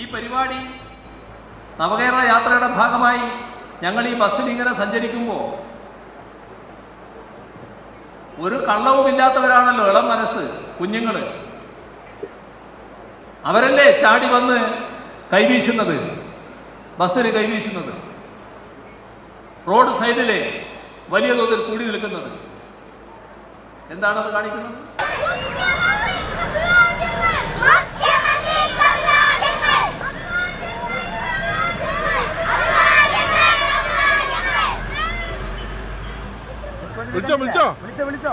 ഈ പരിപാടി നവകേരള യാത്രയുടെ ഭാഗമായി ഞങ്ങൾ ഈ ബസ്സിൽ ഇങ്ങനെ സഞ്ചരിക്കുമ്പോൾ ഒരു കള്ളവുമില്ലാത്തവരാണല്ലോ ഇളം മനസ്സ് കുഞ്ഞുങ്ങൾ. അവരല്ലേ ചാടി വന്ന് കൈവീശുന്നത്, ബസ്സിന് കൈവീശുന്നത്, റോഡ് സൈഡിലെ വലിയ തോതിൽ കൂടി നിൽക്കുന്നത്. എന്താണത് കാണിക്കുന്നത്? വിളിച്ചോ വിളിച്ചോ വിളിച്ചോ വിളിച്ചോ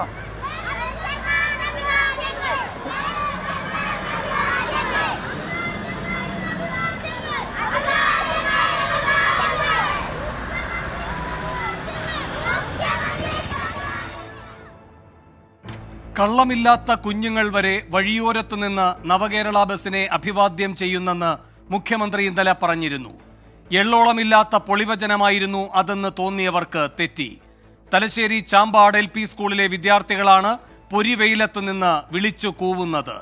കള്ളമില്ലാത്ത കുഞ്ഞുങ്ങൾ വരെ വഴിയോരത്ത് നിന്ന് നവകേരള ബസിനെ അഭിവാദ്യം ചെയ്യുന്നെന്ന് മുഖ്യമന്ത്രി ഇന്നലെ പറഞ്ഞിരുന്നു. എള്ളോളമില്ലാത്ത പൊളിവചനമായിരുന്നു അതെന്ന് തോന്നിയവർക്ക് തെറ്റി. തലശ്ശേരി ചാമ്പാട് എൽ പി സ്കൂളിലെ വിദ്യാർത്ഥികളാണ് പൊരിവെയിലത്ത് നിന്ന് വിളിച്ചു കൂവുന്നത്.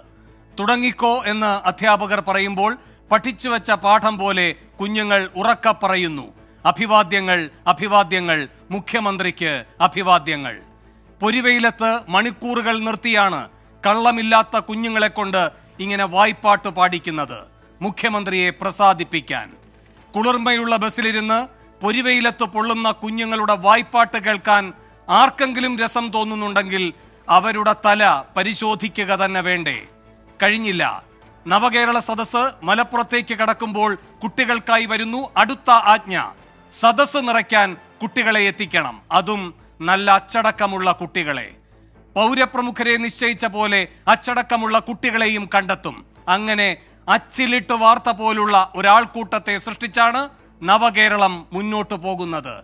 തുടങ്ങിക്കോ എന്ന് അധ്യാപകർ പറയുമ്പോൾ പഠിച്ചുവെച്ച പാഠം പോലെ കുഞ്ഞുങ്ങൾ ഉറക്ക പറയുന്നു അഭിവാദ്യങ്ങൾ, അഭിവാദ്യങ്ങൾ, മുഖ്യമന്ത്രിക്ക് അഭിവാദ്യങ്ങൾ. പൊരിവെയിലത്ത് മണിക്കൂറുകൾ നിർത്തിയാണ് കള്ളമില്ലാത്ത കുഞ്ഞുങ്ങളെ കൊണ്ട് ഇങ്ങനെ വായ്പാട്ട് പാടിക്കുന്നത് മുഖ്യമന്ത്രിയെ പ്രസാദിപ്പിക്കാൻ. കുളിർമയുള്ള ബസ്സിലിരുന്ന് പൊരിവെയിലത്ത് പൊള്ളുന്ന കുഞ്ഞുങ്ങളുടെ വായ്പാട്ട് കേൾക്കാൻ ആർക്കെങ്കിലും രസം തോന്നുന്നുണ്ടെങ്കിൽ അവരുടെ തല പരിശോധിക്കുക തന്നെ വേണ്ടേ? കഴിഞ്ഞില്ല. നവകേരള സദസ്സ് മലപ്പുറത്തേക്ക് കടക്കുമ്പോൾ കുട്ടികൾക്കായി വരുന്നു അടുത്ത ആജ്ഞ. സദസ്സ് നിറയ്ക്കാൻ കുട്ടികളെ എത്തിക്കണം, അതും നല്ല അച്ചടക്കമുള്ള കുട്ടികളെ. പൗരപ്രമുഖരെ നിശ്ചയിച്ച പോലെ അച്ചടക്കമുള്ള കുട്ടികളെയും കണ്ടെത്തും. അങ്ങനെ അച്ചിലിട്ട് വാർത്ത പോലുള്ള ഒരാൾക്കൂട്ടത്തെ സൃഷ്ടിച്ചാണ് നവകേരളം മുന്നോട്ടു പോകുന്നത്.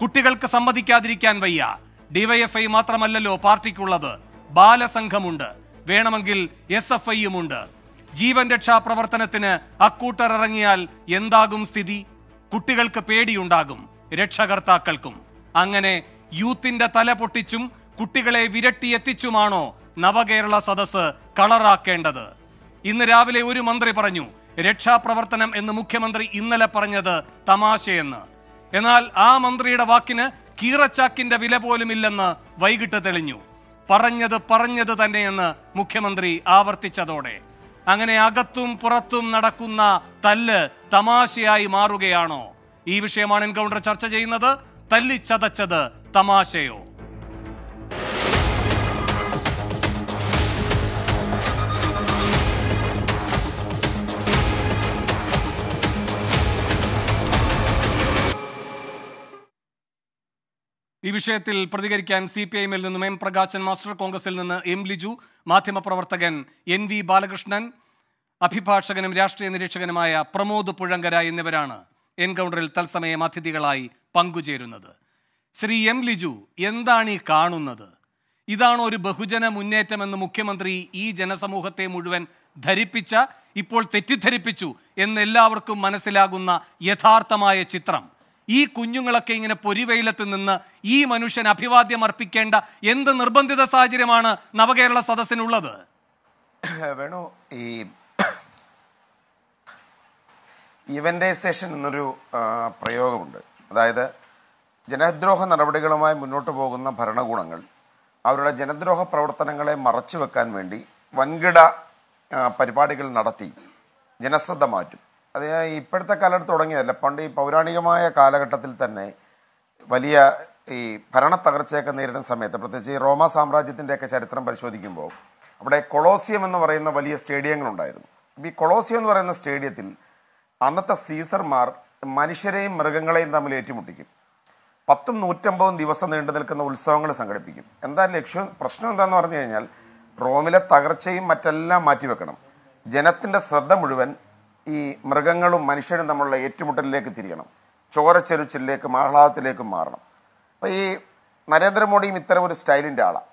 കുട്ടികൾക്ക് സമ്മതിക്കാതിരിക്കാൻ വയ്യ. ഡിവൈഎഫ്ഐ മാത്രമല്ലല്ലോ പാർട്ടിക്കുള്ളത്, ബാലസംഘമുണ്ട്, വേണമെങ്കിൽ SFIയുമുണ്ട്. ജീവൻ രക്ഷാ പ്രവർത്തനത്തിന് അക്കൂട്ടർ ഇറങ്ങിയാൽ എന്താകും സ്ഥിതി? കുട്ടികൾക്ക് പേടിയുണ്ടാകും, രക്ഷകർത്താക്കൾക്കും. അങ്ങനെ യൂത്തിന്റെ തല പൊട്ടിച്ചും കുട്ടികളെ വിരട്ടിയെത്തിച്ചുമാണോ നവകേരള സദസ്സ് കളറാക്കേണ്ടത്? ഇന്ന് രാവിലെ ഒരു മന്ത്രി പറഞ്ഞു രക്ഷാപ്രവർത്തനം എന്ന് മുഖ്യമന്ത്രി ഇന്നലെ പറഞ്ഞത് തമാശയെന്ന്. എന്നാൽ ആ മന്ത്രിയുടെ വാക്കിന് കീറച്ചാക്കിന്റെ വില പോലുമില്ലെന്ന് വൈകിട്ട് തെളിഞ്ഞു. പറഞ്ഞത് തന്നെയെന്ന് മുഖ്യമന്ത്രി ആവർത്തിച്ചതോടെ അങ്ങനെ അകത്തും പുറത്തും നടക്കുന്ന തല്ല് തമാശയായി മാറുകയാണോ? ഈ വിഷയമാണ് എൻകൗണ്ടർ ചർച്ച ചെയ്യുന്നത്. തല്ലിച്ചതച്ചത് തമാശയോ? ഈ വിഷയത്തിൽ പ്രതികരിക്കാൻ CPIM-ൽ നിന്നും M. പ്രകാശൻ മാസ്റ്റർ, കോൺഗ്രസിൽ നിന്ന് M. ലിജു, മാധ്യമപ്രവർത്തകൻ N. വി. ബാലകൃഷ്ണൻ, അഭിഭാഷകനും രാഷ്ട്രീയ നിരീക്ഷകനുമായ പ്രമോദ് പുഴങ്കര എന്നിവരാണ് എൻകൗണ്ടറിൽ തത്സമയം അതിഥികളായി പങ്കുചേരുന്നത്. ശ്രീ M. ലിജു, എന്താണ് ഈ കാണുന്നത്? ഇതാണോ ഒരു ബഹുജന മുന്നേറ്റമെന്ന് മുഖ്യമന്ത്രി ഈ ജനസമൂഹത്തെ മുഴുവൻ ധരിപ്പിച്ച, ഇപ്പോൾ തെറ്റിദ്ധരിപ്പിച്ചു എന്നെല്ലാവർക്കും മനസ്സിലാകുന്ന യഥാർത്ഥമായ ചിത്രം? ഈ കുഞ്ഞുങ്ങളൊക്കെ ഇങ്ങനെ പൊരിവെയിലത്ത് നിന്ന് ഈ മനുഷ്യൻ അഭിവാദ്യം അർപ്പിക്കേണ്ട എന്ത് നിർബന്ധിത സാഹചര്യമാണ് നവകേരള സദസ്സിനുള്ളത്? വേണു, ഈ ഇവൻ്റൈസേഷൻ എന്നൊരു പ്രയോഗമുണ്ട്. അതായത് ജനദ്രോഹ നടപടികളുമായി മുന്നോട്ട് പോകുന്ന ഭരണകൂടങ്ങൾ അവരുടെ ജനദ്രോഹ പ്രവർത്തനങ്ങളെ മറച്ചു വെക്കാൻ വേണ്ടി വൻകിട പരിപാടികൾ നടത്തി ജനശ്രദ്ധ മാറ്റും. അത് ഇപ്പോഴത്തെ കാലത്ത് തുടങ്ങിയതല്ല, പണ്ട് ഈ പൗരാണികമായ കാലഘട്ടത്തിൽ തന്നെ വലിയ ഈ ഭരണ തകർച്ചയൊക്കെ നേരിടുന്ന സമയത്ത്, പ്രത്യേകിച്ച് ഈ റോമ സാമ്രാജ്യത്തിൻ്റെയൊക്കെ ചരിത്രം പരിശോധിക്കുമ്പോൾ അവിടെ കൊളോസിയം എന്ന് പറയുന്ന വലിയ സ്റ്റേഡിയങ്ങളുണ്ടായിരുന്നു. ഈ കൊളോസിയം എന്ന് പറയുന്ന സ്റ്റേഡിയത്തിൽ അന്നത്തെ സീസർമാർ മനുഷ്യരെയും മൃഗങ്ങളെയും തമ്മിൽ ഏറ്റുമുട്ടിക്കും. 10-150 ദിവസം നീണ്ടു നിൽക്കുന്ന ഉത്സവങ്ങൾ സംഘടിപ്പിക്കും. എന്താ ലക്ഷ്യം, പ്രശ്നം എന്താണെന്ന് പറഞ്ഞു കഴിഞ്ഞാൽ റോമിലെ തകർച്ചയും മറ്റെല്ലാം മാറ്റിവെക്കണം, ജനത്തിൻ്റെ ശ്രദ്ധ മുഴുവൻ ഈ മൃഗങ്ങളും മനുഷ്യരും തമ്മിലുള്ള ഏറ്റുമുട്ടലിലേക്ക് തിരിയണം, ചോരച്ചൊരിച്ചിലേക്കും ആഹ്ലാദത്തിലേക്കും മാറണം. അപ്പോൾ ഈ നരേന്ദ്രമോദിയും ഇത്തരം ഒരു സ്റ്റൈലിൻ്റെ ആളാണ്.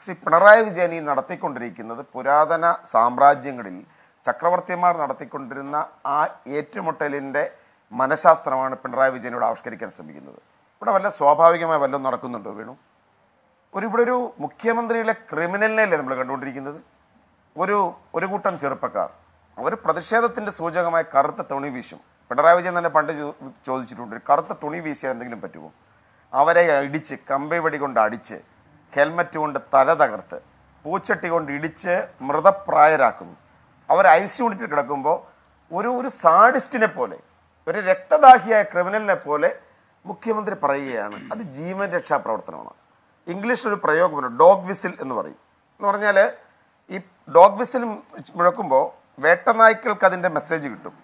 ശ്രീ പിണറായി വിജയൻ ഈ നടത്തിക്കൊണ്ടിരിക്കുന്നത് പുരാതന സാമ്രാജ്യങ്ങളിൽ ചക്രവർത്തിമാർ നടത്തിക്കൊണ്ടിരുന്ന ആ ഏറ്റുമുട്ടലിൻ്റെ മനഃശാസ്ത്രമാണ് പിണറായി വിജയനോട് ആവിഷ്കരിക്കാൻ ശ്രമിക്കുന്നത്. ഇവിടെ വല്ല സ്വാഭാവികമായി വല്ലതും നടക്കുന്നുണ്ടോ വേണു? ഇവിടെ ഒരു മുഖ്യമന്ത്രിയുടെ ക്രിമിനലിനെയല്ലേ നമ്മൾ കണ്ടുകൊണ്ടിരിക്കുന്നത്? ഒരു കൂട്ടം ചെറുപ്പക്കാർ, അവർ പ്രതിഷേധത്തിൻ്റെ സൂചകമായ കറുത്ത തുണി വീശും. പിണറായി വിജയൻ തന്നെ പണ്ട് ചോദിച്ചിട്ടുണ്ട്, കറുത്ത തുണി വീശിയാൽ എന്തെങ്കിലും പറ്റുമോ? അവരെ ഇടിച്ച് കമ്പൈവടി കൊണ്ട് അടിച്ച്, ഹെൽമറ്റ് കൊണ്ട് തല തകർത്ത്, പൂച്ചട്ടി കൊണ്ട് ഇടിച്ച് മൃതപ്രായരാക്കുന്നു. അവർ ഐസ് യൂണിറ്റിൽ കിടക്കുമ്പോൾ ഒരു സാഡിസ്റ്റിനെ പോലെ, ഒരു രക്തദാഹിയായ ക്രിമിനലിനെ പോലെ മുഖ്യമന്ത്രി പറയുകയാണ് അത് ജീവൻ രക്ഷാ പ്രവർത്തനമാണ്. ഇംഗ്ലീഷിലൊരു പ്രയോഗമുണ്ട്, ഡോഗ് വിസിൽ എന്ന് പറയും. എന്ന് പറഞ്ഞാൽ ഈ ഡോഗ് വിസിൽ മുഴക്കുമ്പോൾ വേട്ടനായ്ക്കൾക്ക് അതിൻ്റെ മെസ്സേജ് കിട്ടും,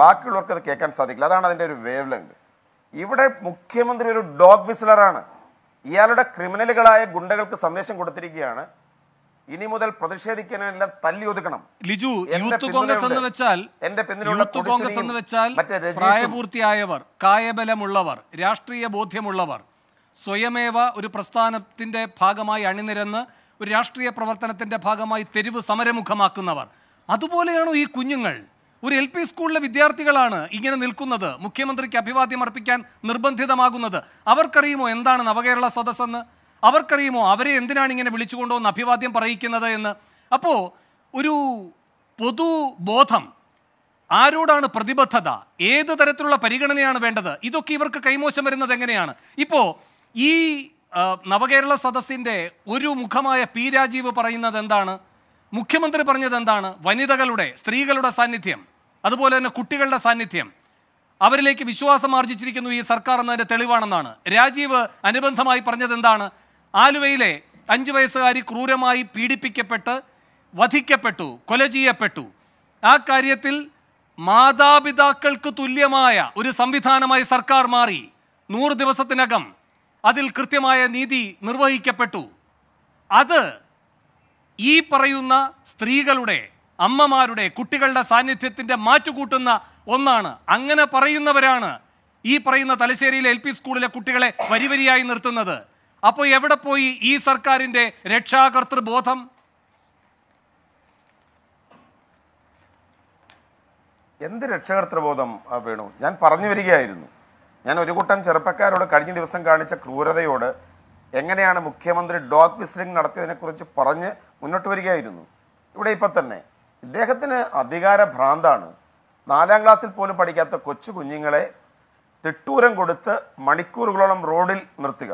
ബാക്കിയുള്ളവർക്ക് അത് കേൾക്കാൻ സാധിക്കില്ല. അതാണ് അതിൻ്റെ ഒരു വേവ് ലെങ്ത്. ഇവിടെ മുഖ്യമന്ത്രി ഒരു ഡോഗ് വിസിലറാണ്. ഇയാളുടെ ക്രിമിനലുകളായ ഗുണ്ടകൾക്ക് സന്ദേശം കൊടുത്തിരിക്കുകയാണ്, ഇനി മുതൽ പ്രതിഷേധിക്കാനെല്ലാം തല്ലി ഒതുക്കണം. ലിജു, യൂത്ത് കോൺഗ്രസ് എന്ന് വെച്ചാൽ, എന്റെ മറ്റേ പ്രായപൂർത്തിയായവർ, കായബലമുള്ളവർ, രാഷ്ട്രീയ ബോധ്യമുള്ളവർ, സ്വയമേവ ഒരു പ്രസ്ഥാനത്തിന്റെ ഭാഗമായി അണിനിരന്ന് ഒരു രാഷ്ട്രീയ പ്രവർത്തനത്തിന്റെ ഭാഗമായി തെരുവ് സമരമുഖമാക്കുന്നവർ, അതുപോലെയാണോ ഈ കുഞ്ഞുങ്ങൾ? ഒരു എൽ പി സ്കൂളിലെ വിദ്യാർത്ഥികളാണ് ഇങ്ങനെ നിൽക്കുന്നത്, മുഖ്യമന്ത്രിക്ക് അഭിവാദ്യം അർപ്പിക്കാൻ നിർബന്ധിതമാകുന്നത്. അവർക്കറിയുമോ എന്താണ് നവകേരള സദസ്സെന്ന്? അവർക്കറിയുമോ അവരെ എന്തിനാണ് ഇങ്ങനെ വിളിച്ചുകൊണ്ടുവന്ന് അഭിവാദ്യം പറയിക്കുന്നത് എന്ന്? അപ്പോൾ ഒരു പൊതുബോധം, ആരോടാണ് പ്രതിബദ്ധത, ഏത് തരത്തിലുള്ള പരിഗണനയാണ് വേണ്ടത്, ഇതൊക്കെ ഇവർക്ക് കൈമോശം വരുന്നത് എങ്ങനെയാണ്? ഇപ്പോൾ ഈ നവകേരള സദസ്സിൻ്റെ ഒരു മുഖമായ പി രാജീവ് പറയുന്നത് എന്താണ്? മുഖ്യമന്ത്രി പറഞ്ഞത് എന്താണ്? വനിതകളുടെ, സ്ത്രീകളുടെ സാന്നിധ്യം, അതുപോലെ തന്നെ കുട്ടികളുടെ സാന്നിധ്യം, അവരിലേക്ക് വിശ്വാസം ആർജിച്ചിരിക്കുന്നു ഈ സർക്കാർ എന്നതിൻ്റെ തെളിവാണെന്നാണ്. രാജീവ് അനുബന്ധമായി പറഞ്ഞത് എന്താണ്? ആലുവയിലെ 5 വയസ്സുകാരി ക്രൂരമായി പീഡിപ്പിക്കപ്പെട്ട് വധിക്കപ്പെട്ടു, കൊല ചെയ്യപ്പെട്ടു. ആ കാര്യത്തിൽ മാതാപിതാക്കൾക്ക് തുല്യമായ ഒരു സംവിധാനമായി സർക്കാർ മാറി. 100 ദിവസത്തിനകം അതിൽ കൃത്യമായ നീതി നിർവഹിക്കപ്പെട്ടു. അത് ഈ പറയുന്ന സ്ത്രീകളുടെ, അമ്മമാരുടെ, കുട്ടികളുടെ സാന്നിധ്യത്തിൻ്റെ മാറ്റുകൂട്ടുന്ന ഒന്നാണ്. അങ്ങനെ പറയുന്നവരാണ് ഈ പറയുന്ന തലശ്ശേരിയിലെ എൽ പി സ്കൂളിലെ കുട്ടികളെ വരിവരിയായി നിർത്തുന്നത്. അപ്പോൾ എവിടെ പോയി ഈ സർക്കാരിൻ്റെ രക്ഷാകർതൃബോധം? എന്ത് രക്ഷാകർതൃബോധം വേണു? ഞാൻ പറഞ്ഞു വരികയായിരുന്നു, ഞാൻ ഒരു കൂട്ടം ചെറുപ്പക്കാരോട് കഴിഞ്ഞ ദിവസം കാണിച്ച ക്രൂരതയോട് എങ്ങനെയാണ് മുഖ്യമന്ത്രി ഡോഗ് വിസിലിംഗ് നടത്തിയതിനെക്കുറിച്ച് പറഞ്ഞ് മുന്നോട്ട് വരികയായിരുന്നു. ഇവിടെ ഇപ്പം തന്നെ ഇദ്ദേഹത്തിന് അധികാര ഭ്രാന്താണ്. 4-ാം ക്ലാസ്സിൽ പോലും പഠിക്കാത്ത കൊച്ചു കുഞ്ഞുങ്ങളെ തിട്ടൂരം കൊടുത്ത് മണിക്കൂറുകളോളം റോഡിൽ നിർത്തുക,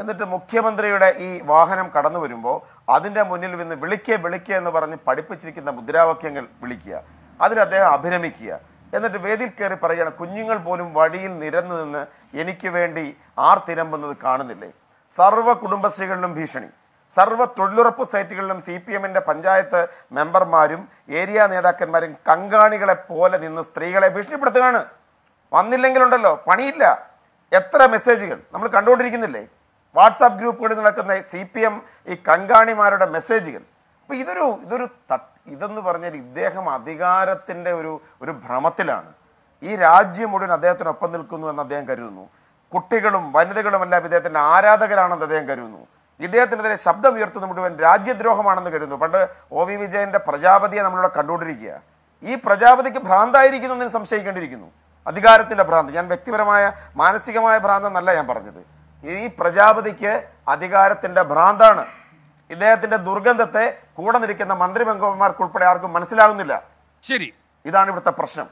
എന്നിട്ട് മുഖ്യമന്ത്രിയുടെ ഈ വാഹനം കടന്നു വരുമ്പോൾ അതിൻ്റെ മുന്നിൽ നിന്ന് വിളിക്കുക എന്ന് പറഞ്ഞ് പഠിപ്പിച്ചിരിക്കുന്ന മുദ്രാവാക്യങ്ങൾ വിളിക്കുക, അതിൽ അദ്ദേഹം അഭിനമിക്കുക, എന്നിട്ട് വേദിയിൽ കയറി പറയുകയാണ് കുഞ്ഞുങ്ങൾ പോലും വഴിയിൽ നിരന്നു നിന്ന് എനിക്ക് വേണ്ടി ആർത്തിരമ്പുന്നത് കാണുന്നില്ലേ? സർവ്വ കുടുംബശ്രീകളിലും ഭീഷണി, സർവ്വ തൊഴിലുറപ്പ് സൈറ്റുകളിലും CPM പഞ്ചായത്ത് മെമ്പർമാരും ഏരിയ നേതാക്കന്മാരും കങ്കാണികളെ പോലെ നിന്ന് സ്ത്രീകളെ ഭീഷണിപ്പെടുത്തുകയാണ്. വന്നില്ലെങ്കിലുണ്ടല്ലോ പണിയില്ല. എത്ര മെസ്സേജുകൾ നമ്മൾ കണ്ടുകൊണ്ടിരിക്കുന്നില്ലേ? വാട്സാപ്പ് ഗ്രൂപ്പുകളിൽ നടക്കുന്ന CPM ഈ കങ്കാണിമാരുടെ മെസ്സേജുകൾ. അപ്പോൾ ഇതൊരു ഇതെന്ന് പറഞ്ഞാൽ ഇദ്ദേഹം അധികാരത്തിൻ്റെ ഒരു ഭ്രമത്തിലാണ്. ഈ രാജ്യം മുഴുവൻ അദ്ദേഹത്തിനൊപ്പം നിൽക്കുന്നു എന്ന് അദ്ദേഹം കരുതുന്നു. കുട്ടികളും വനിതകളുമെല്ലാം ഇദ്ദേഹത്തിൻ്റെ ആരാധകരാണെന്ന് അദ്ദേഹം കരുതുന്നു. ഇദ്ദേഹത്തിനെതിരെ ശബ്ദം ഉയർത്തുന്ന മുഴുവൻ രാജ്യദ്രോഹമാണെന്ന് കരുതുന്നു. പണ്ട് OV വിജയൻ്റെ പ്രജാപതിയെ നമ്മളിവിടെ കണ്ടുകൊണ്ടിരിക്കുക. ഈ പ്രജാപതിക്ക് ഭ്രാന്തായിരിക്കുന്നു എന്നതിന് സംശയിക്കേണ്ടിയിരിക്കുന്നു, അധികാരത്തിൻ്റെ ഭ്രാന്ത്. ഞാൻ വ്യക്തിപരമായ മാനസികമായ ഭ്രാന്ത് എന്നല്ല ഞാൻ പറഞ്ഞത്. ഈ പ്രജാപതിക്ക് അധികാരത്തിൻ്റെ ഭ്രാന്താണ്. ഇദ്ദേഹത്തിൻ്റെ ദുർഗന്ധത്തെ കൂടെ നിൽക്കുന്ന മന്ത്രിമംഗന്മാർക്കുൾപ്പെടെ ആർക്കും മനസ്സിലാകുന്നില്ല. ശരി, ഇതാണ് ഇവിടുത്തെ പ്രശ്നം.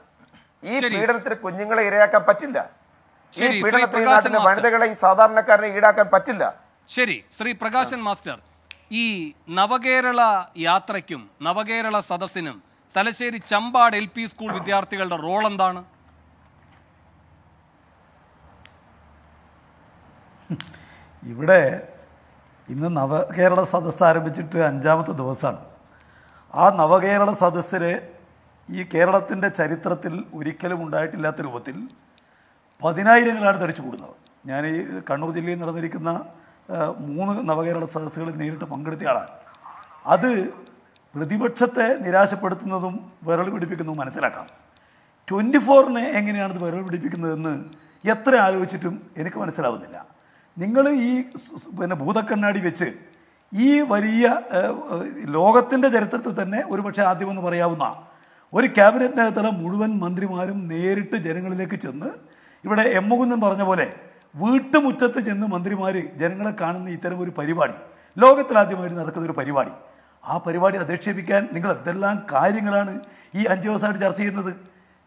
ഈ പീഡനത്തിന് കുഞ്ഞുങ്ങളെ ഇരയാക്കാൻ പറ്റില്ല. ഈ പീഡനത്തിന് വനിതകളെ, ഈ സാധാരണക്കാരനെ ഈടാക്കാൻ പറ്റില്ല. ശരി, ശ്രീ പ്രകാശൻ മാസ്റ്റർ, ഈ നവകേരള യാത്രയ്ക്കും നവകേരള സദസ്സിനും തലശ്ശേരി ചമ്പാട് LP സ്കൂൾ വിദ്യാർത്ഥികളുടെ റോൾ എന്താണ്? ഇവിടെ ഇന്ന് നവകേരള സദസ്സ് ആരംഭിച്ചിട്ട് 5-ാമത്തെ ദിവസമാണ്. ആ നവകേരള സദസ്സിന് ഈ കേരളത്തിൻ്റെ ചരിത്രത്തിൽ ഒരിക്കലും ഉണ്ടായിട്ടില്ലാത്ത രൂപത്തിൽ 10,000ങ്ങളാണ് തടിച്ചു കൂടുന്നത്. ഞാൻ ഈ കണ്ണൂർ ജില്ലയിൽ നടന്നിരിക്കുന്ന 3 നവകേരള സദസ്സുകളിൽ നേരിട്ട് പങ്കെടുത്ത ആളാണ്. അത് പ്രതിപക്ഷത്തെ നിരാശപ്പെടുത്തുന്നതും വിരൽ പിടിപ്പിക്കുന്നതും മനസ്സിലാക്കാം. 24-നെ എങ്ങനെയാണിത് വിരൽ പിടിപ്പിക്കുന്നതെന്ന് എത്ര ആലോചിച്ചിട്ടും എനിക്ക് മനസ്സിലാവുന്നില്ല. നിങ്ങൾ ഈ ഭൂതക്കണ്ണാടി വെച്ച് ഈ വലിയ ലോകത്തിൻ്റെ ചരിത്രത്തിൽ തന്നെ ഒരുപക്ഷെ ആദ്യമെന്ന് പറയാവുന്ന ഒരു ക്യാബിനറ്റിനകത്തുള്ള മുഴുവൻ മന്ത്രിമാരും നേരിട്ട് ജനങ്ങളിലേക്ക് ചെന്ന്, ഇവിടെ M. മുകുന്ദൻ പറഞ്ഞ പോലെ വീട്ടുമുറ്റത്ത് ചെന്ന് മന്ത്രിമാർ ജനങ്ങളെ കാണുന്ന ഇത്തരം ഒരു പരിപാടി ലോകത്തിലാദ്യമായിട്ട് നടക്കുന്ന ഒരു പരിപാടി, ആ പരിപാടി അധിക്ഷേപിക്കാൻ നിങ്ങൾ എന്തെല്ലാം കാര്യങ്ങളാണ് ഈ അഞ്ച് ദിവസമായിട്ട് ചർച്ച ചെയ്യുന്നത്.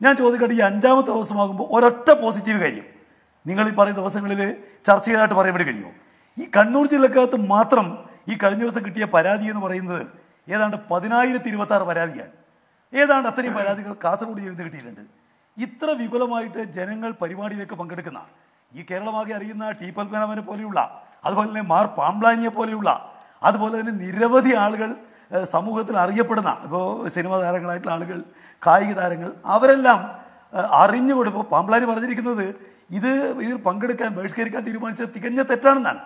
ഞാൻ ചോദിക്കട്ടെ, ഈ അഞ്ചാമത്തെ ദിവസമാകുമ്പോൾ ഒരൊറ്റ പോസിറ്റീവ് കാര്യം നിങ്ങൾ ഈ പറയുന്ന ദിവസങ്ങളിൽ ചർച്ച ചെയ്തതായിട്ട് പറയാൻ വേണ്ടി കഴിയുമോ? ഈ കണ്ണൂർ ജില്ലക്കകത്ത് മാത്രം ഈ കഴിഞ്ഞ ദിവസം കിട്ടിയ പരാതി എന്ന് പറയുന്നത് ഏതാണ്ട് 10,026 പരാതിയാണ്. ഏതാണ്ട് അത്രയും പരാതികൾ കാസർഗോഡ് ജില്ലയിൽ കിട്ടിയിട്ടുണ്ട്. ഇത്ര വിപുലമായിട്ട് ജനങ്ങൾ പരിപാടിയിലേക്ക് പങ്കെടുക്കുന്ന ഈ കേരളമാകെ അറിയുന്ന ടി പത്മനാഭനെ പോലെയുള്ള, അതുപോലെ തന്നെ മാർ പാംബ്ലാനിയെ പോലെയുള്ള, അതുപോലെ തന്നെ നിരവധി ആളുകൾ സമൂഹത്തിൽ അറിയപ്പെടുന്ന, ഇപ്പോൾ സിനിമാ താരങ്ങളായിട്ടുള്ള ആളുകൾ, കായിക താരങ്ങൾ, അവരെല്ലാം അറിഞ്ഞുകൊടുപ്പോൾ പാംബ്ലാനി പറഞ്ഞിരിക്കുന്നത് ഇതിൽ പങ്കെടുക്കാൻ ബഹിഷ്കരിക്കാൻ തീരുമാനിച്ചത് തികഞ്ഞ തെറ്റാണെന്നാണ്.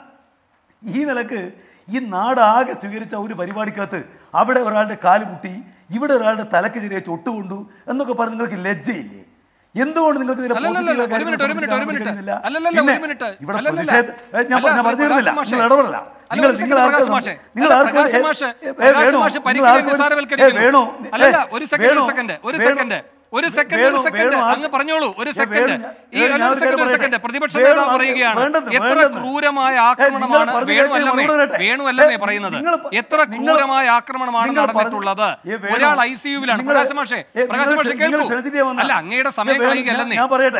ഈ നിലക്ക് ഈ നാടാകെ സ്വീകരിച്ച ഒരു പരിപാടിക്കകത്ത് അവിടെ ഒരാളുടെ കാല് മുട്ടി, ഇവിടെ ഒരാളുടെ തലക്ക് ചെറിയ ചൊട്ടുകൊണ്ടു എന്നൊക്കെ പറഞ്ഞ് നിങ്ങൾക്ക് ലജ്ജയില്ലേ? എന്തുകൊണ്ട് നിങ്ങൾക്ക് പ്രതിപക്ഷ നേതാവ് പറയുകയാണ് എത്ര ക്രൂരമായ ആക്രമണമാണ് വേണുവല്ലേ പറയുന്നത്, എത്ര ക്രൂരമായ ആക്രമണമാണ് നടന്നിട്ടുള്ളത്. ഒരാൾ ICUവിലാണ്. പ്രകാശ് മാഷേ കേൾക്കൂ, അല്ല അങ്ങയുടെ സമയം കളയുകയല്ലെന്നേ.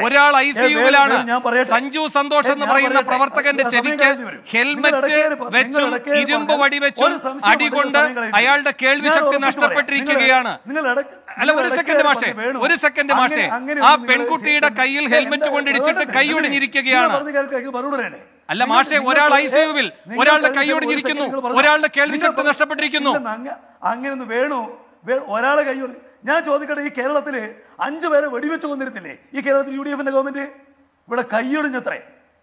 ഒരാൾ ICUവിലാണ്. സഞ്ജു സന്തോഷ് എന്ന് പറയുന്ന പ്രവർത്തകന്റെ ചെവിക്ക് ഹെൽമെറ്റ് വെച്ചും ഇരുമ്പ് വടി വെച്ചും അടികൊണ്ട് അയാളുടെ കേൾവി ശക്തി നഷ്ടപ്പെട്ടിരിക്കുകയാണ്. അല്ല ഒരു സെക്കൻഡ് മാഷേ ആ പെൺകുട്ടിയുടെ കയ്യിൽ ഹെൽമെറ്റ് കൊണ്ടിടിച്ചിട്ട് കൈയൊടിഞ്ഞിരിക്കുകയാണ്. അല്ല മാഷേ, ഒരാൾ ICUവിൽ, ഒരാളുടെ കൈയൊടിഞ്ഞിരിക്കുന്നു, ഒരാളുടെ കേൾവി ശക്തി നഷ്ടപ്പെട്ടിരിക്കുന്നു. അങ്ങനെയൊന്നും ഒരാളെ കൈയൊടി. ഞാൻ ചോദിക്കട്ടെ, ഈ കേരളത്തില് 5 പേരെ വെടിവെച്ച് കൊന്നിരുന്നില്ലേ ഈ കേരളത്തിൽ UDF-ന്റെ ഗവൺമെന്റ്? ഇവിടെ കൈയൊടിഞ്ഞത്രേ.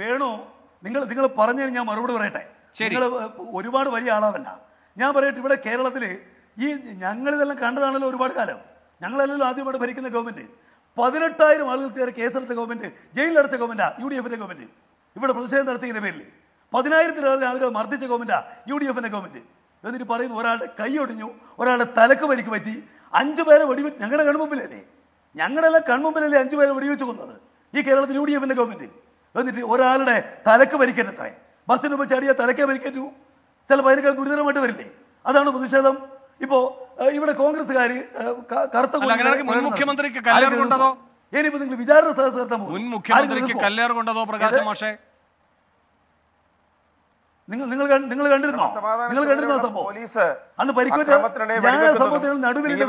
വേണു, നിങ്ങൾ പറഞ്ഞതിന് ഞാൻ മറുപടി പറയട്ടെ. നിങ്ങൾ ഒരുപാട് വലിയ ആളാവല്ല. ഞാൻ പറയട്ടെ, ഇവിടെ കേരളത്തിൽ ഈ ഞങ്ങളിതെല്ലാം കണ്ടതാണല്ലോ ഒരുപാട് കാലം. ഞങ്ങളല്ലല്ലോ ആദ്യമായിട്ട് ഭരിക്കുന്ന ഗവൺമെന്റ്. 18,000 ആളുകൾക്ക് നേരെ കേസെടുത്ത ഗവൺമെന്റ്, ജയിലിലടച്ച ഗവൺമെന്റാ UDF-ന്റെ ഗവൺമെന്റ്. ഇവിടെ പ്രതിഷേധം നടത്തിയതിന്റെ പേരിൽ 10,000-ൽ ആളുകൾ മർദ്ദിച്ച ഗവൺമെന്റാ UDF-ന്റെ ഗവൺമെന്റ്. എന്നിട്ട് പറയുന്നു ഒരാളുടെ കൈ ഒടിഞ്ഞു, ഒരാളുടെ തലക്ക് പരിക്ക് പറ്റി, 5 പേരെ വെടിവെച്ച്. ഞങ്ങളുടെ കൺമുമ്പിലല്ലേ, ഞങ്ങളെല്ലാം 5 പേരെ വെടിവെച്ച് കൊന്നത് ഈ കേരളത്തിൽ UDF-ന്റെ ഗവൺമെന്റ്. എന്നിട്ട് ഒരാളുടെ തലക്ക് പരിക്കേറ്റത്രേ. ബസ്സിന് പോയി ചാടിയ തലക്കേ പരിക്കേറ്റു, ചിലപ്പോൾ അതിനേക്കാൾ ഗുരുതരമായിട്ട് വരില്ലേ? അതാണ് പ്രതിഷേധം. ഇപ്പോ ഇവിടെ കോൺഗ്രസ്സുകാര് കറുത്ത മുൻമുഖ്യമന്ത്രിക്ക് കല്ലേറ് കൊണ്ടതോ, ഇനിയിപ്പോ നിങ്ങൾ വിചാരണ സദസ് നടത്താൻ പോകും മുൻമുഖ്യമന്ത്രിക്ക് കല്ലേറ് കൊണ്ടതോ പ്രകാശ് മാഷേ നിങ്ങൾ കണ്ടിരുന്നോ? സംഭവം അന്ന് പരിക്കേറ്റ നടുവിൽ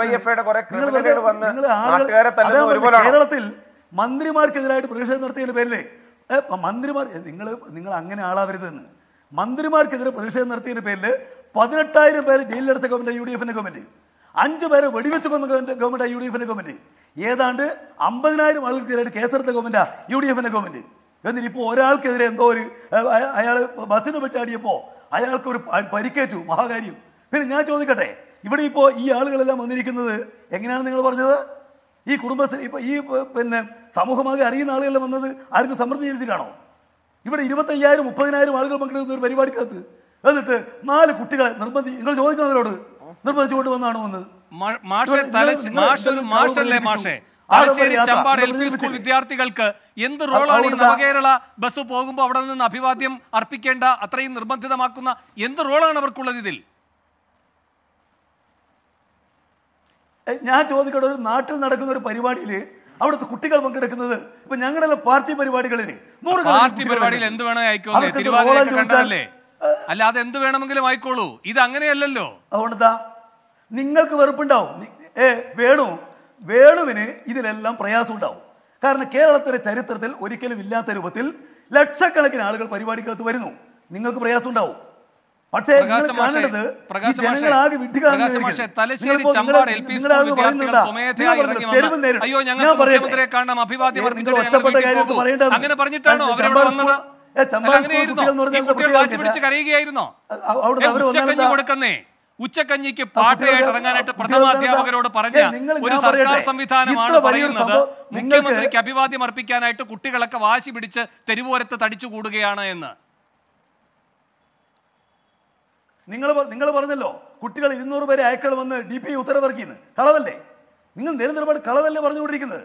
കേരളത്തിൽ മന്ത്രിമാർക്കെതിരായിട്ട് പ്രതിഷേധം നടത്തിയതിന്റെ പേരില് മന്ത്രിമാർ നിങ്ങൾ അങ്ങനെ ആളാവരുതെന്ന് മന്ത്രിമാർക്കെതിരെ പ്രതിഷേധം നടത്തിയതിന്റെ പേരിൽ 18,000 പേര് ജയിലിലടച്ച ഗവൺമെന്റ് UDF-ന്റെ ഗവൺമെന്റ്, 5 പേരെ വെടിവെച്ച് കൊന്ന ഗവൺമെന്റ് UDF-ന്റെ ഗവൺമെന്റ്, ഏതാണ്ട് 50,000 ആളുകൾക്കെതിരായിട്ട് കേസെടുത്ത ഗവൺമെന്റ് UDF-ന്റെ ഗവൺമെന്റ്. എന്നിട്ട് ഇപ്പോൾ ഒരാൾക്കെതിരെ എന്തോ ഒരു അയാൾ ബസ്സിന് വെച്ചാടിയപ്പോൾ അയാൾക്ക് ഒരു പരിക്കേറ്റു, മഹാകാര്യം. പിന്നെ ഞാൻ ചോദിക്കട്ടെ, ഇവിടെ ഇപ്പോൾ ഈ ആളുകളെല്ലാം വന്നിരിക്കുന്നത് എങ്ങനെയാണ് നിങ്ങൾ പറഞ്ഞത്? ഈ കുടുംബശ്രീ ഇപ്പൊ ഈ പിന്നെ സമൂഹമാകെ അറിയുന്ന ആളുകളെല്ലാം വന്നത് ആർക്കും സമൃദ്ധി ചെയ്തിട്ടാണോ? ഇവിടെ 25,000-30,000 ആളുകൾ പങ്കെടുക്കുന്ന ഒരു പരിപാടിക്കകത്ത് എന്നിട്ട് 4 കുട്ടികളെ നിങ്ങൾ ചോദിക്കുന്നവരോട് നിർബന്ധിച്ചുകൊണ്ട് വന്നാണോ എന്ന്? വിദ്യാർത്ഥികൾക്ക് എന്ത് റോളാണ് ഈ നവകേരള ബസ് പോകുമ്പോൾ അവിടെ നിന്ന് അഭിവാദ്യം അർപ്പിക്കേണ്ട, അത്രയും നിർബന്ധിതമാക്കുന്ന എന്ത് റോളാണ് അവർക്കുള്ളത് ഇതിൽ? ഞാൻ ചോദിക്കട്ടെ, ഒരു നാട്ടിൽ നടക്കുന്ന ഒരു പരിപാടിയിൽ അവിടുത്തെ കുട്ടികൾ പങ്കെടുക്കുന്നത്, ഇപ്പൊ ഞങ്ങളുടെ പാർട്ടി പരിപാടികളിൽ എന്ത് വേണമെങ്കിൽ അല്ല അതെന്ത് വേണമെങ്കിലും ആയിക്കോളൂ, ഇത് അങ്ങനെയല്ലല്ലോ. അതുകൊണ്ടാ നിങ്ങൾക്ക് വെറുപ്പുണ്ടാവും. വേണുവിന് ഇതിലെല്ലാം പ്രയാസം ഉണ്ടാവും. കാരണം കേരളത്തിലെ ചരിത്രത്തിൽ ഒരിക്കലും ഇല്ലാത്ത രൂപത്തിൽ ലക്ഷക്കണക്കിന് ആളുകൾ പരിപാടിക്കകത്ത് വരുന്നു. നിങ്ങൾക്ക് പ്രയാസം ഉണ്ടാവും. പക്ഷേ Uchakanyiki party at Ranganata Pratamadia Road Parana, with a Sarkar Samvitana Parana, Mukamatri Kapivati Marpicana to Kutikakawashi Bidicha, Terivo at the Tadichu Gudagana in the Ningalabardello, Kutikal is no very accurate on the DP Uttarakin, Kalavale. Ningal Delta Kalavale was regular.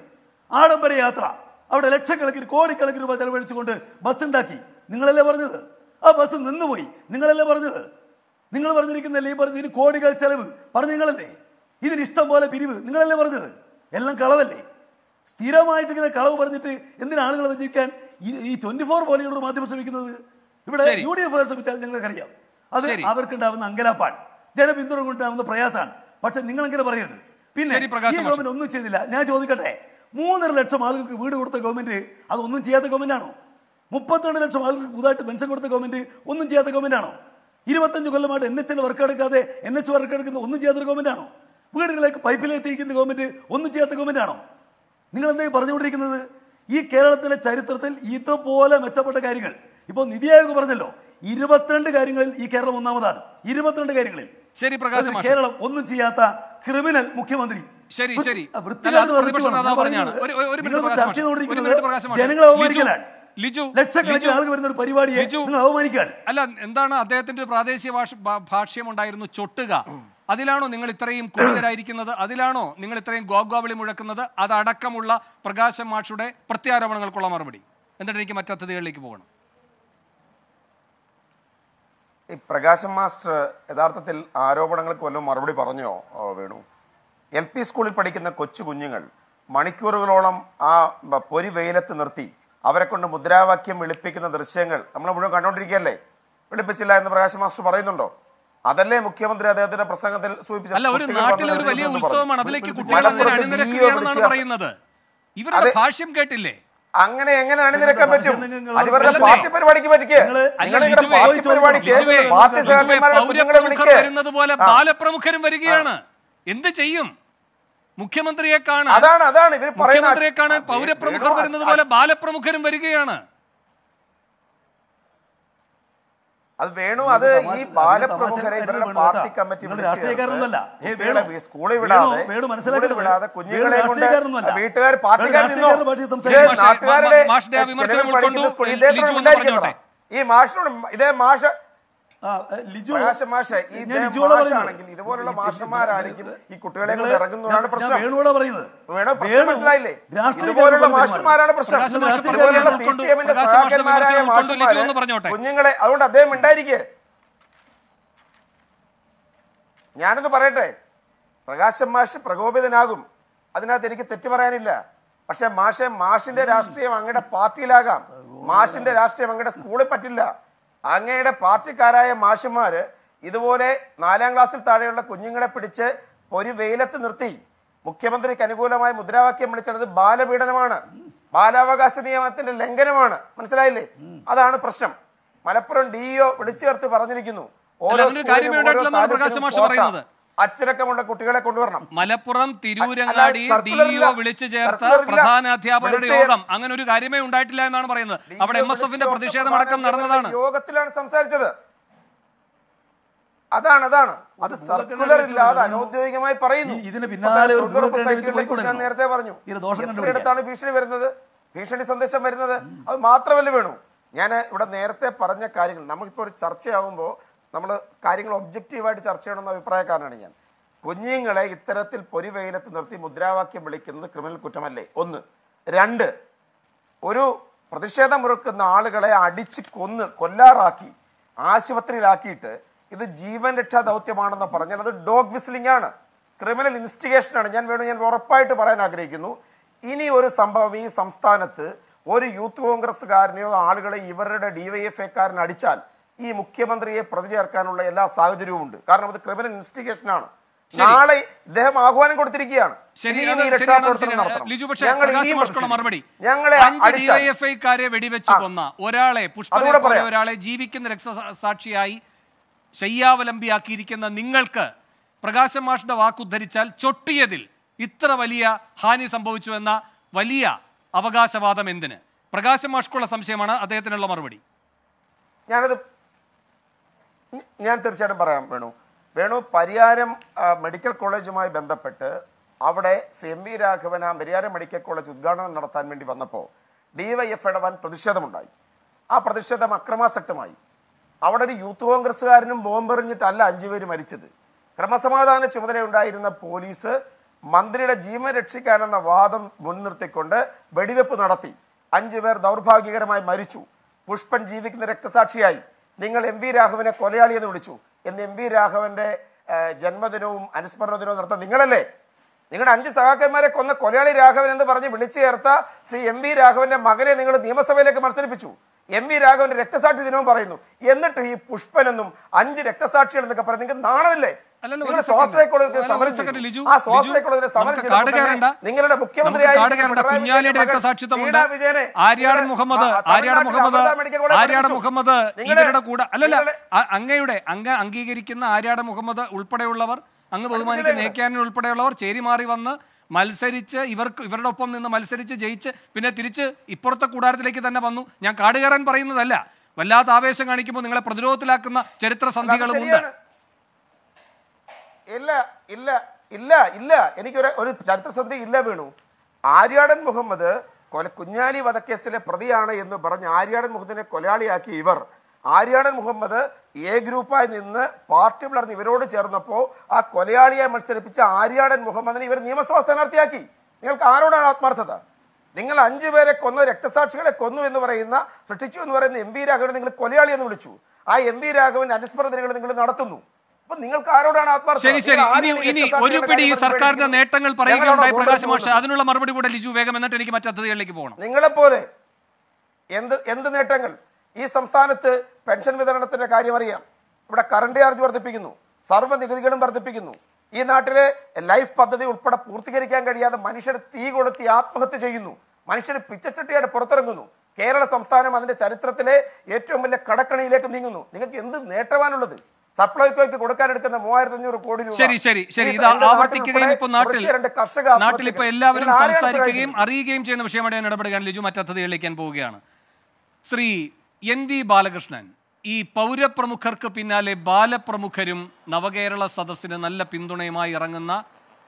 Adapariatra, out electrical code, Basandaki, Ningalabar, a person in the way, Ningalabar. നിങ്ങൾ പറഞ്ഞിരിക്കുന്ന labour ഇതിന് കോടികൾ ചിലവ് പറഞ്ഞുങ്ങളല്ലേ ഇതിന് ഇഷ്ടം പോലെ പിരിവ് നിങ്ങളല്ലേ പറഞ്ഞത് എല്ലാം കളവല്ലേ സ്ഥിരമായിട്ട് ഇങ്ങനെ കളവ് പറഞ്ഞിട്ട് എന്തിനാണ് ആളുകളെ വെച്ചിരിക്കാൻ ഈ 24 പോലെയുള്ള ഒരു മാധ്യമം ശ്രമിക്കുന്നത് ഇവിടെ യുഡിഎഫ് ശ്രമിച്ചാൽ നിങ്ങൾക്ക് അറിയാം അത് അവർക്ക് ഉണ്ടാവുന്ന അങ്കലാപ്പാണ് ജനപിന്തുണ കൊണ്ടാവുന്ന പ്രയാസമാണ് പക്ഷേ നിങ്ങൾ ഇങ്ങനെ പറയരുത് പിന്നെ ഗവൺമെന്റ് ഒന്നും ചെയ്തില്ല ഞാൻ ചോദിക്കട്ടെ 3.5 ലക്ഷം ആളുകൾക്ക് വീട് കൊടുത്ത ഗവൺമെന്റ് അത് ഒന്നും ചെയ്യാത്ത ഗവൺമെന്റ് ആണോ 32 ലക്ഷം ആളുകൾക്ക് പുതുതായിട്ട് പെൻഷൻ കൊടുത്ത ഗവൺമെന്റ് ഒന്നും ചെയ്യാത്ത ഗവൺമെന്റ് ആണോ 25 കൊല്ലമായിട്ട് എൻഎച്ചിൽ വർക്ക് എടുക്കാതെ എൻഎച്ച് വർക്ക് എടുക്കുന്ന ഒന്നും ചെയ്യാത്ത ഗവൺമെന്റ് ആണോ വീടുകളിലേക്ക് പൈപ്പിൽ എത്തിക്കുന്ന ഗവൺമെന്റ് ഒന്നും ചെയ്യാത്ത ഗവൺമെന്റ് ആണോ നിങ്ങൾ എന്താ പറഞ്ഞുകൊണ്ടിരിക്കുന്നത് ഈ കേരളത്തിലെ ചരിത്രത്തിൽ ഇതുപോലെ മെച്ചപ്പെട്ട കാര്യങ്ങൾ ഇപ്പോൾ നിതി ആയോഗ് പറഞ്ഞല്ലോ 22 കാര്യങ്ങളിൽ ഈ കേരളം ഒന്നാമതാണ് 22 കാര്യങ്ങളിൽ ശരി പ്രകാശ് മാഷ് കേരളം ഒന്നും ചെയ്യാത്ത ക്രിമിനൽ മുഖ്യമന്ത്രി ശരി ശരി വൃത്തികേട് പ്രതിപക്ഷ നേതാവ് പറഞ്ഞാണ് ഒരു മിനിറ്റ് പ്രകാശ് മാഷ് ജനങ്ങളെ അവമാനിക്കലാണ് Liju, let's check the Paribadi. Liju, Alan, and then a death into Pradesh Parsham and Ireno Chotaga. Adilano, Ninglitrim, Kurikana, Adilano, Ninglitrim, Gogobli Murakana, Adaka Mulla, Pragasa Marchude, Pratia Ravanal Kolamarbadi. And then take him at the Lakebone. A Pragasa master, Adartatil, Arobangal Kolam Marbadi Parano, Venu. LP school in particular Kochu Gunjingal, Manicurolum, Puri Vailat Nurti. അവരെക്കൊണ്ട് മുദ്രാവാക്യം വിളിപ്പിക്കുന്ന ദൃശ്യങ്ങൾ നമ്മൾ മുഴുവൻ കണ്ടോണ്ടിരിക്കുകയല്ലേ വിളിപ്പിച്ചില്ല എന്ന് Prakash master പറയുന്നുണ്ടോ അതല്ലേ മുഖ്യമന്ത്രി അദ്ദേഹത്തിന്റെ പ്രസംഗത്തിൽ സൂചിപ്പിച്ചത് അല്ല ഒരു നാട്ടിലെ ഒരു വലിയ ഉത്സവമാണ് അതിലേക്ക് കുട്ടികൾ അണിനിരക്കുകയാണെന്നാണ് പറയുന്നത് ഇവരുടെ ഭാഷ്യം കേട്ടില്ലേ അങ്ങനെ എങ്ങനെ അണിനിരക്കാൻ പറ്റും അതിവരുടെ പാർട്ടി പരിപാടിക്ക് പറ്റിക്കേ നിങ്ങളുടെ പാർട്ടി പരിപാടിക്ക് പാർട്ടി സഹപ്രവർത്തകരെ വിളിക്കുക വരുന്നതുപോലെ ബാലപ്രമുഖരും വരികയാണ് എന്തു ചെയ്യും മുഖ്യമന്ത്രിയെ കാണാൻ അതാണ് ഇവർ പറയുന്നത് മുഖ്യമന്ത്രിയെ കാണാൻ പൗരപ്രമുഖർ വരുന്നതുപോലെ ബാലപ്രമുഖരും വരികയാണ് അത് വേണോ അത് ഈ ബാലപ്രമുഖരെ ഇവരുടെ പാർട്ടി കമ്മിറ്റി വിളിച്ചേക്കാരൊന്നുമല്ല ഏ വേണോ സ്കൂളിൽ വിടാതെ വേണോ മനസ്സിലാക്കി വിടാതെ കുഞ്ഞുങ്ങളെ കൊണ്ട് വീട്ടുകാർ പാർട്ടിക്കാരൻ നിന്നോ നാട്ടുകാരുടെ മാഷ് ദേ വിമർശനം ഉൾക്കൊണ്ടു ലിജു എന്ന് പറഞ്ഞോട്ടെ ഈ മാഷിനോട് ഇതേ മാഷ് ലിജു മാഷ് ഇത് ലിജുള പറയുകയാണെങ്കിൽ ഇതുപോലുള്ള മാഷന്മാരാണെങ്കിൽ ഈ കുട്ടികളെ കൊണ്ട് ഇറങ്ങുന്നതാണ് പ്രശ്നം ഞാൻ വേണുള പറയുന്നത് വേണോ മനസ്സിലായില്ലേ ഇതുപോലുള്ള മാഷന്മാരാണ് പ്രശ്നം ഇതുപോലുള്ള സിപിഎമ്മിന്റെ സഹായകന്മാരായ ലിജു എന്ന് പറഞ്ഞോട്ടെ കുഞ്ഞുങ്ങളെ അതുകൊണ്ട് അദ്ദേഹം ഉണ്ടായിരിക്കേ ഞാനൊന്ന് പറയട്ടെ പ്രകാശം മാഷ് പ്രകോപിതനാകും അതിനകത്ത് എനിക്ക് തെറ്റ് പറയാനില്ല പക്ഷേ മാഷെ മാഷിന്റെ രാഷ്ട്രീയം അങ്ങയുടെ പാർട്ടിയിലാകാം മാഷിന്റെ രാഷ്ട്രീയം അങ്ങയുടെ സ്കൂളിൽ പറ്റില്ല അങ്ങയുടെ പാർട്ടിക്കാരായ മാഷുമാര് ഇതുപോലെ നാലാം ക്ലാസ്സിൽ താഴെയുള്ള കുഞ്ഞുങ്ങളെ പിടിച്ച് ഒരു വെയിലത്ത് നിർത്തി മുഖ്യമന്ത്രിക്ക് അനുകൂലമായി മുദ്രാവാക്യം വിളിച്ചത് ബാലപീഡനമാണ് ബാലാവകാശ നിയമത്തിന്റെ ലംഘനമാണ് മനസ്സിലായില്ലേ അതാണ് പ്രശ്നം മലപ്പുറം ഡിഇഒ വിളിച്ചു ചേർത്ത് പറഞ്ഞിരിക്കുന്നു അച്ചടക്കമുള്ള കുട്ടികളെ കൊണ്ടുവരണം മലപ്പുറം തിരൂരങ്ങാടി ഡിഇഒ വിളിച്ചു ചേർത്ത പ്രധാന അധ്യാപകരുടെ യോഗം അങ്ങനെ ഒരു കാര്യമേ ഉണ്ടായിട്ടില്ല എന്നാണ് പറയുന്നത് അവിടെ എംഎസ്എഫിന്റെ പ്രതിഷേധം അടക്കം നടന്നതാണ് യോഗത്തിലാണ് സംസാരിച്ചത് അതാണ് അത് സർക്കുലർ ഇല്ലാതെ അനൗദ്യോഗികമായി പറയുന്നു ഇതിന് പിന്നാലെ ഒരു നേരത്തെ പറഞ്ഞു ഇടത്താണ് ഭീഷണി വരുന്നത് ഭീഷണി സന്ദേശം വരുന്നത് അത് മാത്രമല്ല വേണു ഞാൻ ഇവിടെ നേരത്തെ പറഞ്ഞ കാര്യങ്ങൾ നമുക്കിപ്പോ ഒരു ചർച്ചയാവുമ്പോൾ നമ്മൾ കാര്യങ്ങൾ ഒബ്ജക്റ്റീവായിട്ട് ചർച്ച ചെയ്യണമെന്ന അഭിപ്രായക്കാരനാണ് ഞാൻ കുഞ്ഞുങ്ങളെ ഇത്തരത്തിൽ പൊരിവെയിലത്ത് നിർത്തി മുദ്രാവാക്യം വിളിക്കുന്നത് ക്രിമിനൽ കുറ്റമല്ലേ ഒന്ന് രണ്ട് ഒരു പ്രതിഷേധമുറുക്കുന്ന ആളുകളെ അടിച്ച് കൊല്ലാറാക്കി ആശുപത്രിയിലാക്കിയിട്ട് ഇത് ജീവൻ രക്ഷാ ദൗത്യമാണെന്ന് പറഞ്ഞാൽ അത് ഡോഗ് വിസ്ലിംഗ് ആണ് ക്രിമിനൽ ഇൻവെസ്റ്റിഗേഷനാണ് ഞാൻ ഉറപ്പായിട്ട് പറയാൻ ആഗ്രഹിക്കുന്നു ഇനി ഒരു സംഭവം ഈ സംസ്ഥാനത്ത് ഒരു യൂത്ത് കോൺഗ്രസ്സുകാരനെയോ ആളുകളെ ഇവരുടെ ഡിവൈഎഫ്ഐക്കാരൻ അടിച്ചാൽ ഈ മുഖ്യമന്ത്രിയെ പ്രതി ചേർക്കാനുള്ള എല്ലാ സാഹചര്യവും ഉണ്ട് കാരണം അത് ക്രിമിനൽ ഇൻവെസ്റ്റിഗേഷൻ ആണ് നാളെ ഇദ്ദേഹം ആഹ്വാനം കൊടുത്തിരിക്കുകയാണ് വെടിവെച്ച് കൊന്ന ഒരാളെ പുഷ്പനെ ഒരാളെ ജീവിക്കുന്ന രക്തസാക്ഷിയായി ശയ്യാവലംബിയാക്കിയിരിക്കുന്ന നിങ്ങൾക്ക് പ്രകാശം മാഷിന്റെ വാക്കുദ്ധരിച്ചാൽ ചൊട്ടിയതിൽ ഇത്ര വലിയ ഹാനി സംഭവിച്ചു എന്ന വലിയ അവകാശവാദം എന്തിന് പ്രകാശം മാഷ്ക്കുള്ള സംശയമാണ് അദ്ദേഹത്തിനുള്ള മറുപടി ഞാനത് ഞാൻ തീർച്ചയായിട്ടും പറയാം Venu Venu Pariyaram Medical College Mai Bandapetta, Avade, CMV Rakavana, Mariara Medical College Udgana Narthan Vanapo, DVA Fedavan Pradishadamundai, A Pradishadam Akrama Satamai, Avade Youth Congress and Bomber in the Tala Anjivari Marichid, Kramasamada and Children died in the police, Mandrida Jima Retrikan and the Vadam Bunurtekonda, Bedive Punarati, Anjiver Daurpagiramai Marichu, Pushpan Jivik in the Rectasachi, Ningal MV Rakavana Korea Ludichu, in the MV Rakavande Janmadinum and Sparadino Ningalale. നിങ്ങൾ 5 സഹാക്കന്മാരെ കൊന്ന കൊലയാളി രാഘവൻ എന്ന് പറഞ്ഞു വിളിച്ചു ചേർത്ത Shri MV രാഘവന്റെ മകനെ നിങ്ങൾ നിയമസഭയിലേക്ക് മത്സരിപ്പിച്ചു എംവി രാഘവന്റെ രക്തസാക്ഷി ദിനവും പറയുന്നു എന്നിട്ട് ഈ പുഷ്പനെന്നും 5 രക്തസാക്ഷികൾ എന്നൊക്കെ പറഞ്ഞു നിങ്ങൾക്ക് നാണമില്ലേ നിങ്ങൾ സ്വാശ്രയക്കുള്ളവരെ സമരസംഘടനയിലിജു ആ സ്വാശ്രയക്കുള്ളവരെ സമരസംഘടന നിങ്ങളുടെ മുഖ്യമന്ത്രിയായ കുഞ്ഞാലിയുടെ രക്തസാക്ഷിത്വമുണ്ട് ആര്യാടൻ മുഹമ്മദ് ഇവരുടെ കൂടെ അല്ലല്ല അങ്ങയുടെ അംഗീകരിക്കുന്ന ആര്യാടൻ മുഹമ്മദ് ഉൾപ്പെടെയുള്ളവർ Anga Bumani Nakan will put a lot, Cherry Marivana, Malserich, Iverpon in the Malserich, Jaich, Pinatrich, Iporta Kudar Lekanavanu, Yankadigar and Parinala, Valat Avesanganikim, Prodrotlakana, Chetra Santigalunda Illa, any Charter Santi 11. Ariadan Muhammad, Kunyali Vadakesele Pradiana in the Barana, Ariadan Muhammad Kolali Akiver. Ariadan Muhammad, Ye Grupa in the particular Nivero Chernopo, a Korea Matseripicha, Ariadan Muhammad, even Nimaswas and Artiaki, Nilkarona Martha. Dingle Anjivere Kono, Rectasarchel, Kono in the Varena, Satichu were in the Embira Korea and Luchu. I Embira and Anisper the Naratu. But Ningle Karona Atmar, would you pity Sarkar and Netangal Paragon by Prakash Adnula Marbury would lead you Vegam and Telecamata Legibon? Ningalapore end the Netangal. This Samsthanathe pension with another Karimaria, but a current day are the Pigino, servant the Gigan are the Pigino. In that life path, they would put a Purthikangaria, the Manisha Tigo at the Atmahatajainu, Manisha Pichati at Portagunu, Kerala Samstana and the Charitratele, Yetumilla Kadakani Lake Ningunu, in the Netavan. Supply cook, the Kodakan, the more than you reported. Sherry, the Avartikim Punatil and the Kashaga, Natalipa 11 Samsari game, Ari game chain of Shemadan and Abagan Lijumata the Lake and Bogiana. Sri. Venu Balakrishnan, E. Paura Pramukarka Pinale, Bala Pramukarim, Navagarala Sadasin and Alla Pindunema Yarangana,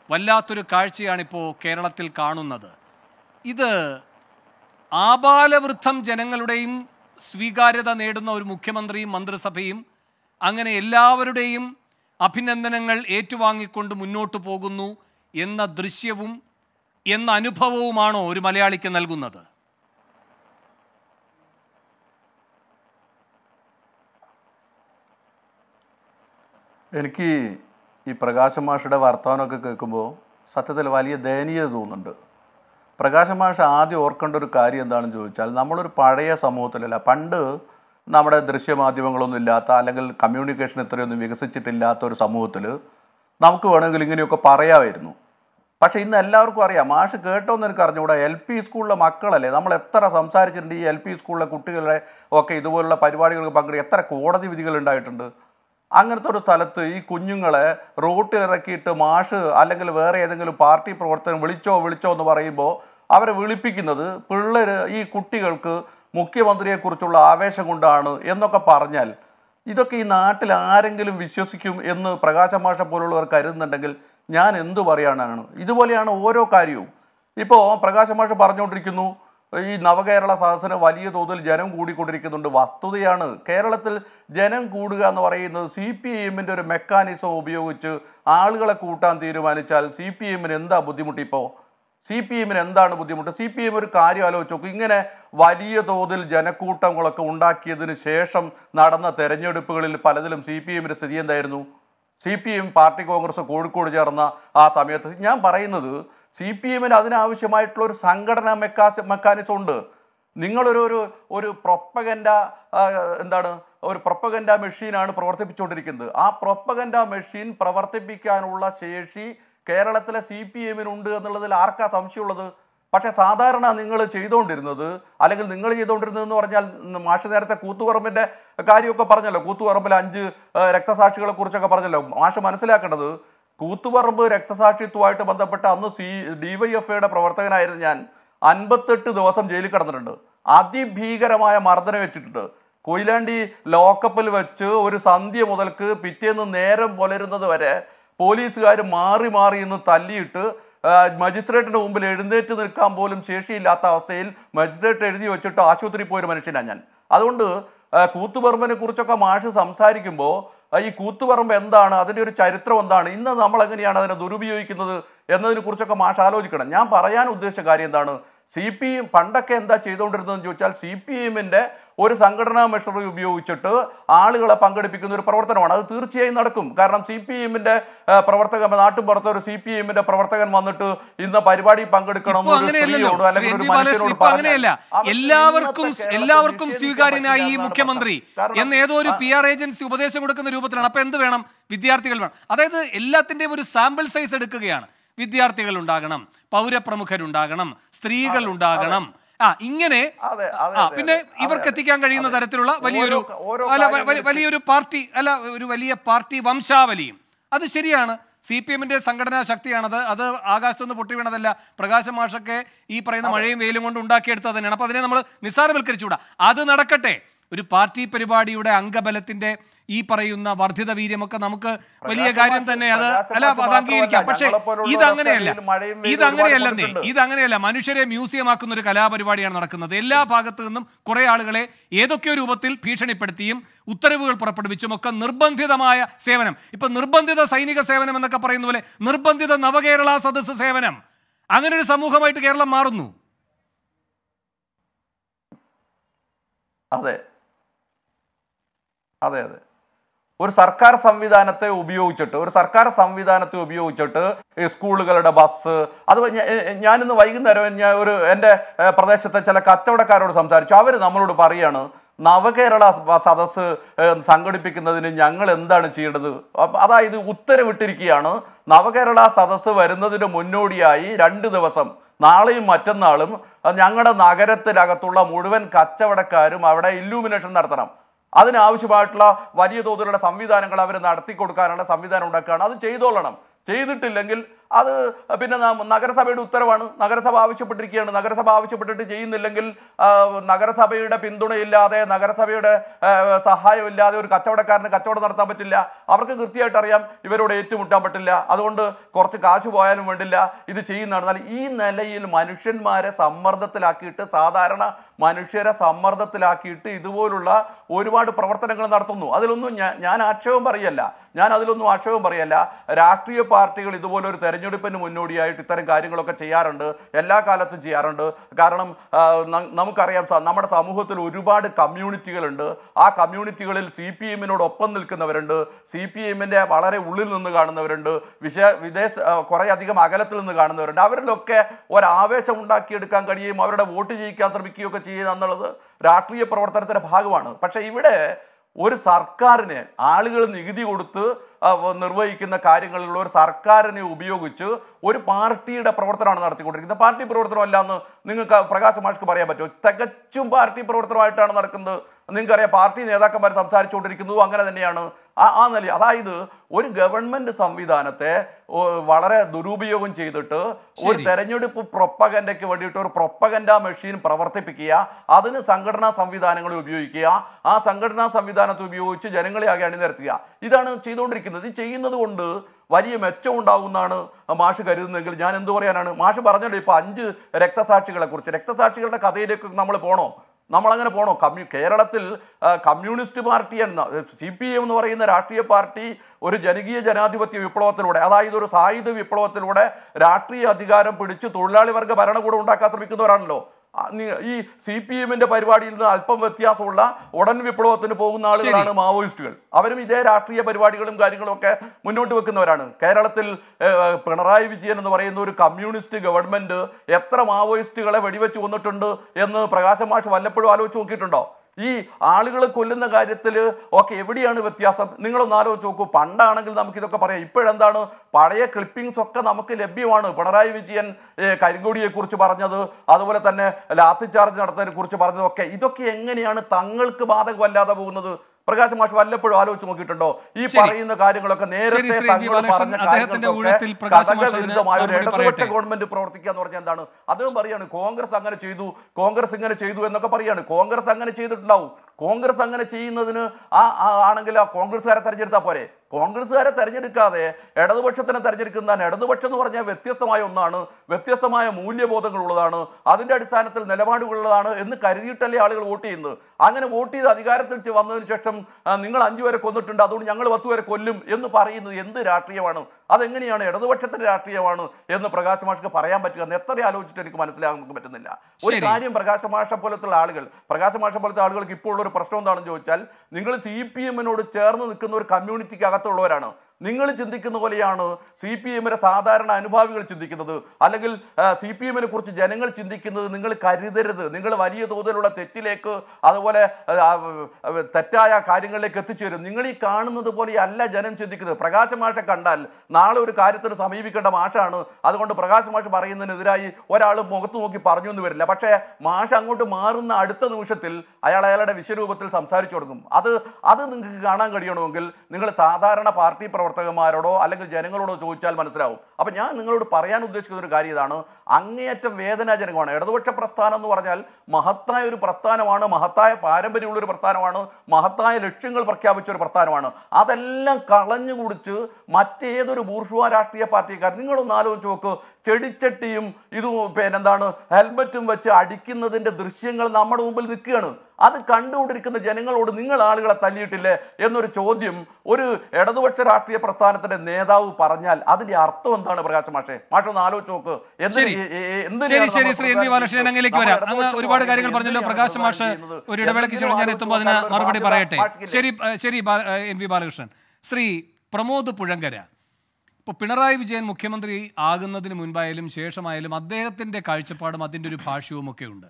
Valla Turukarchi and Ipo, Kerala till Karnunada. Either Abala Vurtham Generaludem, Swigara the Nadan or Mukemandri, Mandrasapim, Angane Lavarudem, Apinandangal, Etuangi Kundu Munotu Pogunu, Yena Drishyavum, Yena Anupavo Mano, Rimalayalik and Algunada. എനിക്ക് ഈ പ്രകാശമാഷയുടെ വർത്തമാനമൊക്കെ കേൾക്കുമ്പോൾ സത്യത്തിൽ വലിയ ദയനീയത തോന്നുന്നുണ്ട്. പ്രകാശമാഷ ആദ്യം ഓർക്കേണ്ട ഒരു കാര്യം എന്താണെന്ന് ചോദിച്ചാൽ നമ്മൾ ഒരു പഴയ സമൂഹത്തിലല്ല പണ്ട് നമ്മുടെ ദൃശ്യമാധ്യമങ്ങളൊന്നും ഇല്ലാത്ത അല്ലെങ്കിൽ കമ്മ്യൂണിക്കേഷൻ ഇത്രയൊന്നും വികസിച്ചിട്ടില്ലാത്ത ഒരു സമൂഹത്തിൽ നമുക്ക് വേണമെങ്കിൽ ഇങ്ങനെയൊക്കെ പറയാമായിരുന്നു. പക്ഷേ ഇന്ന് എല്ലാവർക്കും അറിയാം മാഷ് കേട്ടോന്ന് എനിക്ക് അറിഞ്ഞുകൂടാ എൽപി സ്കൂളിലെ മക്കളല്ലേ നമ്മൾ എത്ര സംസാരിച്ചിട്ടുണ്ട് ഈ എൽപി സ്കൂളിലെ കുട്ടികളെ ഒക്കെ ഇതുപോലുള്ള പരിപാടികൾക്ക് പങ്കെടുക്കുക എത്ര കോടതി വിധികൾ ഉണ്ടായിട്ടുണ്ട്. അങ്ങനത്തെ സ്ഥലത്ത് ഈ കുഞ്ഞുങ്ങളെ റോട്ടിൽ ഇറക്കിയിട്ട് മാഷ് അല്ലെങ്കിൽ വേറെ ഏതെങ്കിലും പാർട്ടി പ്രവർത്തകൻ വിളിച്ചോ എന്ന് പറയുമ്പോൾ അവരെ വിളിപ്പിക്കുന്നത് പിള്ളേർ ഈ കുട്ടികൾക്ക് മുഖ്യമന്ത്രിയെക്കുറിച്ചുള്ള ആവേശം കൊണ്ടാണ് എന്നൊക്കെ പറഞ്ഞാൽ ഇതൊക്കെ ഈ നാട്ടിൽ ആരെങ്കിലും വിശ്വസിക്കും എന്ന് പ്രകാശ മാഷ പോലുള്ളവർ കരുതുന്നുണ്ടെങ്കിൽ ഞാൻ എന്തു പറയാനാണ് ഇതുപോലെയാണ് ഓരോ കാര്യവും ഇപ്പോൾ പ്രകാശ മാഷ പറഞ്ഞുകൊണ്ടിരിക്കുന്നു ഈ നവകേരള സദസ്സിന് വലിയ തോതിൽ ജനം കൂടിക്കൊണ്ടിരിക്കുന്നുണ്ട് വസ്തുതയാണ് കേരളത്തിൽ ജനം കൂടുക എന്ന് പറയുന്നത് സിപിഎമ്മിന്റെ ഒരു മെക്കാനിസം ഉപയോഗിച്ച് ആളുകളെ കൂട്ടാൻ തീരുമാനിച്ചാൽ സിപിഎമ്മിന് എന്താ ബുദ്ധിമുട്ട് ഇപ്പോ സിപിഎമ്മിന് എന്താണ് ബുദ്ധിമുട്ട് സിപിഎം ഒരു കാര്യം ആലോചിച്ചോക്ക് ഇങ്ങനെ വലിയ തോതിൽ ജനക്കൂട്ടങ്ങളൊക്കെ ഉണ്ടാക്കിയതിനു ശേഷം നടന്ന തെരഞ്ഞെടുപ്പുകളിൽ പലതിലും സിപിഎമ്മിന്റെ സ്ഥിതി എന്തായിരുന്നു സിപിഎം പാർട്ടി കോൺഗ്രസ് കോഴിക്കോട് ചേർന്ന ആ സമയത്ത് ഞാൻ പറയുന്നത് CPM and ആവശ്യമായിട്ടുള്ള ഒരു സംഘടന മെക്കാനിസം ഉണ്ട് നിങ്ങൾ ഒരു പ്രൊപ്പഗൻഡ എന്താണ് ഒരു പ്രൊപ്പഗൻഡ മെഷീൻ ആണ് പ്രവർത്തിപ്പിച്ചുകൊണ്ടിരിക്കുന്നത് ആ പ്രൊപ്പഗൻഡ മെഷീൻ പ്രവർത്തിപ്പിക്കാനുള്ള ശേഷി കേരളത്തിലെ CPM ന് ഉണ്ട് എന്നുള്ളതിൽ ആർക്കാ സംശയമുള്ളത് പക്ഷേ സാധാരണ നിങ്ങൾ ചെയ്തുകൊണ്ടിരുന്നത് അല്ലെങ്കിൽ നിങ്ങൾ ചെയ്തുകൊണ്ടിരുന്നത് എന്ന് പറഞ്ഞാൽ മാഷ് നേരത്തെ കൂത്തുപറമ്പിന്റെ കാര്യമൊക്കെ പറഞ്ഞല്ലോ കൂത്തുപറമ്പിൽ 5 രക്തസാക്ഷികളെ കുറിച്ചൊക്കെ പറഞ്ഞല്ലോ മാഷ് മനസ്സിലാക്കേണ്ടത് കൂത്തുപറമ്പ് രക്തസാക്ഷിത്വമായിട്ട് ബന്ധപ്പെട്ട അന്ന് ഡിവൈഎഫ്ഐയുടെ പ്രവർത്തകനായിരുന്നു ഞാൻ 58 ദിവസം ജയിലിൽ കിടന്നിട്ടുണ്ട് അതിഭീകരമായ മർദ്ദനം വെച്ചിട്ടുണ്ട് Koilandi Lokapal Vachu or Sandhya Modalku, Pitan Neram Boleranda the Vare, police guide Mari Mari in the Talit, magistrate and Umbeladen to the Kambolum Cheshi Lata Hostel, magistrate Tediocha Ashutri Poemanachinan. Adundu Kutuberman Kurchaka Marsha Samsari Kimbo, I Kutuber Mendana, other Charitra Vandana, in the Namalagana, Durubi, another Kurchaka Marsha Logican, Yam Parayan Udeshagarian. CPM Pandakenda Chedon Juchal CPM in there, or Sangana Messer Ubiuchata, Angala Panga Picunur Provatana, Turchia in Nakum, Karam CPM in the Provatakamanatu Bortha, CPM in the Provatakan Manatu in the Paribadi Panga Panganella, Elaverkum Sugar in Ai Mukamandri, and the other PR agents, Ubadesha would come to Rubatana Pendavanam with the article. Other Elatin would sample size at Kagana. വിദ്യാർത്ഥികൾ ഉണ്ടാകണം പൗരപ്രമുഖർ ഉണ്ടാകണം സ്ത്രീകൾ ഉണ്ടാകണം ഇങ്ങനെ പിന്നെ ഇവർക്ക് എത്തിക്കാൻ കഴിയുന്ന തരത്തിലുള്ള വലിയൊരു പാർട്ടി അല്ല ഒരു വലിയ പാർട്ടി വംശാവലിയും അത് ശരിയാണ് സിപിഎമ്മിന്റെ സംഘടനാ ശക്തിയാണ് അത് ആകാശത്തുനിന്ന് പൊട്ടി വീണതല്ല പ്രകാശം മാഷൊക്കെ ഈ പറയുന്ന മഴയും വെയിലും കൊണ്ട് ഉണ്ടാക്കിയെടുത്തത് തന്നെയാണ് അപ്പോൾ അതിനെ നമ്മൾ നിസ്സാരവൽക്കരിച്ചുകൂടാ അത് നടക്കട്ടെ ഒരു പാർട്ടി പരിപാടിയുടെ അംഗബലത്തിന്റെ ഈ പറയുന്ന വർദ്ധിത വീര്യമൊക്കെ നമുക്ക് വലിയ കാര്യം തന്നെ അത് അല്ല അംഗീകരിക്കാം പക്ഷേ ഇതങ്ങനെയല്ല മനുഷ്യരെ മ്യൂസിയം ആക്കുന്ന ഒരു കലാപരിപാടിയാണ് നടക്കുന്നത് എല്ലാ ഭാഗത്തു നിന്നും കുറേ ആളുകളെ ഏതൊക്കെ രൂപത്തിൽ ഭീഷണിപ്പെടുത്തിയും ഉത്തരവുകൾ പുറപ്പെടുവിച്ചും ഒക്കെ നിർബന്ധിതമായ സേവനം ഇപ്പോ നിർബന്ധിത സൈനിക സേവനം എന്നൊക്കെ പറയുന്ന പോലെ നിർബന്ധിത നവകേരള സദസ്സ് സേവനം അങ്ങനെ ഒരു സമൂഹമായിട്ട് കേരളം മാറുന്നു അതെ അതെ അതെ ഒരു സർക്കാർ സംവിധാനത്തെ ഉപയോഗിച്ചിട്ട് സ്കൂളുകളുടെ ബസ് അത് ഞാൻ ഇന്ന് വൈകുന്നേരം ഞാൻ ഒരു എൻ്റെ പ്രദേശത്തെ ചില കച്ചവടക്കാരോട് സംസാരിച്ചു അവർ നമ്മളോട് പറയാണ് നവകേരള സദസ്സ് സംഘടിപ്പിക്കുന്നതിന് ഞങ്ങൾ എന്താണ് ചെയ്യേണ്ടത് അതായത് ഉത്തരവിട്ടിരിക്കുകയാണ് നവകേരള സദസ്സ് വരുന്നതിന് മുന്നോടിയായി 2 ദിവസം നാളെയും മറ്റന്നാളും ഞങ്ങളുടെ നഗരത്തിനകത്തുള്ള മുഴുവൻ കച്ചവടക്കാരും അവിടെ ഇല്യൂമിനേഷൻ നടത്തണം അതിനാവശ്യമായിട്ടുള്ള വലിയ തോതിലുള്ള സംവിധാനങ്ങൾ അവർ നടത്തി കൊടുക്കാനുള്ള സംവിധാനം ഉണ്ടാക്കാനാണ് അത് ചെയ്തോളണം ചെയ്തിട്ടില്ലെങ്കിൽ അത് പിന്നെ നഗരസഭയുടെ ഉത്തരവാണ് നഗരസഭ ആവശ്യപ്പെട്ടിരിക്കുകയാണ് നഗരസഭ ആവശ്യപ്പെട്ടിട്ട് ചെയ്യുന്നില്ലെങ്കിൽ നഗരസഭയുടെ പിന്തുണയില്ലാതെ നഗരസഭയുടെ സഹായമില്ലാതെ ഒരു കച്ചവടക്കാരനെ കച്ചവടം നടത്താൻ പറ്റില്ല അവർക്ക് കൃത്യമായിട്ട് അറിയാം ഇവരോട് ഏറ്റുമുട്ടാൻ പറ്റില്ല അതുകൊണ്ട് കുറച്ച് കാശ് പോയാലും വേണ്ടില്ല ഇത് ചെയ്യുന്നതാണ് ഈ നിലയിൽ മനുഷ്യന്മാരെ സമ്മർദ്ദത്തിലാക്കിയിട്ട് സാധാരണ മനുഷ്യരെ സമ്മർദ്ദത്തിലാക്കിയിട്ട് ഇതുപോലുള്ള ഒരുപാട് പ്രവർത്തനങ്ങൾ നടത്തുന്നു അതിലൊന്നും ഞാൻ ആക്ഷേപം പറയല്ല രാഷ്ട്രീയ പാർട്ടികൾ ഇതുപോലെ ഒരു തെരഞ്ഞെടുപ്പിന് മുന്നോടിയായിട്ട് ഇത്തരം കാര്യങ്ങളൊക്കെ ചെയ്യാറുണ്ട് എല്ലാ കാലത്തും ചെയ്യാറുണ്ട് കാരണം നമുക്കറിയാം നമ്മുടെ സമൂഹത്തിൽ ഒരുപാട് കമ്മ്യൂണിറ്റികൾ ഉണ്ട് ആ കമ്മ്യൂണിറ്റികളിൽ സിപിഎമ്മിനോട് ഒപ്പം നിൽക്കുന്നവരുണ്ട് സിപിഎമ്മിന്റെ വളരെ ഉള്ളിൽ നിന്ന് കാണുന്നവരുണ്ട് വിദേശ കുറേ അധികം അകലത്തിൽ നിന്ന് കാണുന്നവരുണ്ട് അവരിലൊക്കെ ഒരു ആവേശം ഉണ്ടാക്കിയെടുക്കാൻ കഴിയും അവരുടെ വോട്ട് ജയിക്കാൻ ശ്രമിക്കുകയൊക്കെ ചെയ്യുക എന്നുള്ളത് രാഷ്ട്രീയ പ്രവർത്തനത്തിന്റെ ഭാഗമാണ് പക്ഷേ ഇവിടെ ഒരു സർക്കാരിനെ ആളുകൾ നികുതി കൊടുത്ത് നിർവഹിക്കുന്ന കാര്യങ്ങളിലുള്ള ഒരു സർക്കാരിനെ ഉപയോഗിച്ച് ഒരു പാർട്ടിയുടെ പ്രവർത്തനമാണ് നടത്തിക്കൊണ്ടിരിക്കുന്നത് പാർട്ടി പ്രവർത്തനമല്ല എന്ന് നിങ്ങൾക്ക് പ്രകാശ് മാഷ്ക്ക് പറയാൻ പറ്റുമോ തികച്ചും പാർട്ടി പ്രവർത്തനമായിട്ടാണ് നടക്കുന്നത് നിങ്ങൾക്കറിയാം പാർട്ടി നേതാക്കന്മാർ സംസാരിച്ചുകൊണ്ടിരിക്കുന്നതും അങ്ങനെ തന്നെയാണ് ആ നില അതായത് ഒരു ഗവൺമെന്റ് സംവിധാനത്തെ വളരെ ദുരുപയോഗം ചെയ്തിട്ട് ഒരു തെരഞ്ഞെടുപ്പ് പ്രൊപ്പഗൻഡയ്ക്ക് വേണ്ടിയിട്ട് ഒരു പ്രൊപ്പഗൻഡ മെഷീൻ പ്രവർത്തിപ്പിക്കുക അതിന് സംഘടനാ സംവിധാനങ്ങൾ ഉപയോഗിക്കുക ആ സംഘടനാ സംവിധാനത്തെ ഉപയോഗിച്ച് ജനങ്ങളെ ആകെ അണിനിരത്തുക ഇതാണ് ചെയ്തുകൊണ്ടിരിക്കുന്നത് ഇത് ചെയ്യുന്നതുകൊണ്ട് വലിയ മെച്ചം ഉണ്ടാവുമെന്നാണ് മാഷ് കരുതുന്നതെങ്കിൽ ഞാൻ എന്തു പറയാനാണ് മാഷ് പറഞ്ഞല്ലോ ഇപ്പോൾ 5 രക്തസാക്ഷികളെ കുറിച്ച് രക്തസാക്ഷികളുടെ കഥയിലേക്ക് നമ്മൾ പോണോ നമ്മളങ്ങനെ പോണോ കേരളത്തിൽ കമ്മ്യൂണിസ്റ്റ് പാർട്ടി എന്ന സിപിഎം എന്ന് പറയുന്ന രാഷ്ട്രീയ പാർട്ടി ഒരു ജനകീയ ജനാധിപത്യ വിപ്ലവത്തിലൂടെ അതായത് ഒരു സായുധ വിപ്ലവത്തിലൂടെ രാഷ്ട്രീയ അധികാരം പിടിച്ച് തൊഴിലാളി വർഗ ഭരണകൂടം ഉണ്ടാക്കാൻ ശ്രമിക്കുന്നവരാണല്ലോ ഈ സിപിഎമ്മിന്റെ പരിപാടിയിൽ നിന്ന് അല്പം വ്യത്യാസമുള്ള ഉടൻ വിപ്ലവത്തിന് പോകുന്ന ആളുകളാണ് മാവോയിസ്റ്റുകൾ അവരും ഇതേ രാഷ്ട്രീയ പരിപാടികളും കാര്യങ്ങളും ഒക്കെ മുന്നോട്ട് വെക്കുന്നവരാണ് കേരളത്തിൽ പിണറായി വിജയൻ എന്ന് പറയുന്ന ഒരു കമ്മ്യൂണിസ്റ്റ് ഗവൺമെന്റ് എത്ര മാവോയിസ്റ്റുകളെ വെടിവെച്ച് കൊന്നിട്ടുണ്ട് എന്ന് പ്രകാശ് മാഷ് വല്ലപ്പോഴും ആലോചിച്ച് നോക്കിയിട്ടുണ്ടോ ഈ ആളുകളെ കൊല്ലുന്ന കാര്യത്തിൽ ഒക്കെ എവിടെയാണ് വ്യത്യാസം നിങ്ങളൊന്ന് ആലോചിച്ച് നോക്കൂ പണ്ടാണെങ്കിൽ നമുക്കിതൊക്കെ പറയാം ഇപ്പോഴെന്താണ് പഴയ ക്ലിപ്പിംഗ്സ് ഒക്കെ നമുക്ക് ലഭ്യമാണ് പിണറായി വിജയൻ കരിങ്കോടിയെക്കുറിച്ച് പറഞ്ഞത് അതുപോലെ തന്നെ ലാത്തിചാർജ് നടത്തുന്നതിനെക്കുറിച്ച് പറഞ്ഞതൊക്കെ ഇതൊക്കെ എങ്ങനെയാണ് തങ്ങൾക്ക് ബാധകമല്ലാതെ പോകുന്നത് പ്രകാശ് മാഷ് വല്ലപ്പോഴും ആലോചിച്ച് നോക്കിയിട്ടുണ്ടോ ഈ പറയുന്ന കാര്യങ്ങളൊക്കെ നേരത്തെ ഇടതുപക്ഷ ഗവൺമെന്റ് പ്രവർത്തിക്കുക എന്ന് പറഞ്ഞാൽ എന്താണ് അതും പറയാണ് കോൺഗ്രസ് അങ്ങനെ ചെയ്തു എന്നൊക്കെ പറയാണ് കോൺഗ്രസ് അങ്ങനെ ചെയ്തിട്ടുണ്ടാവും Congress Angana Chino, Anangela, Congress Aratarjapore, Congress Aratarjika, Edavachatan Tarjikan, Edavachan, Vetistamayo, Vetistamaya Mulia Bodanulano, Adinda Sanatal, Nelamadu Gulano, in the Karitali Algotin, Angana Voti, Adigaratal Chivan Chesham, and Ningal Anju Kondutundadu, Yangalatu Kolim, in the Pari in the Ratriavano, Adangani, Edavachatan Ratriavano, in the Pragashamashka Parayamaka, Netari Aluchitikuman Betanilla. What is Pragasamasha Polital Argal? Pragasamasha Polital Kipur. Person down Jochal, Ningle CPM and Old Chern community Kagato Lorano. Ningle Chindikan Valiano, CPM and Sadar and Anubavical Chindikino, Alagal CPM and Kurch Janangal Chindikino, Ningle Kari, Ningle Valia, Odola Tetileco, Alawala Tataya, Karingal Katichir, Ningle Karno, the Poli Alla Janan Chindikino, Pragasamasha Kandal, Nalo Karitan Samivika Machano, other one to Pragasamasha Barin and Nidrai, where all of Mokotuki Parjun were Lapacha, Mashango to Maran Adathan Ushatil, Ayala Vishu. Samsari Chorgum. Other than Gana Gadionogil, Ningle Sadar and a party Protagamaro, Alec General Jochal Mansrao. Upon young Ningle Parianu Discurgaridano, Angiat Vedana Jerigona, Edward Prastana Noradel, Mahatai Prastanavano, Mahatai, Parabulu Prastanavano, Mahatai, Richingle Percaviture Prastanavano, Adela Kalanju, Mate, the bourgeois Ratia party, Garningo Nalo Joko, Chedicha team, Idu Penandano, Helmetum, which Adikin than the Drishingle Namadubel the Kernel. Other Kandu, the general would Ningle Alga Talitile, Yenor Chodium, or Edavacha Prasana and Neda Paranal, Adi Arto and Dana Pragasamashe, Matanalo Choker, seriously, anyone is an electorate. Reward Pragasamasha, or Development Sri promote the Purangara. Pinarayi Vijayan Mukhyamantri Agunnathin Munbayilum, Sheshamayilum, Addehathinte Kazhchappadu, Adinte oru Bhashyavum okke undu.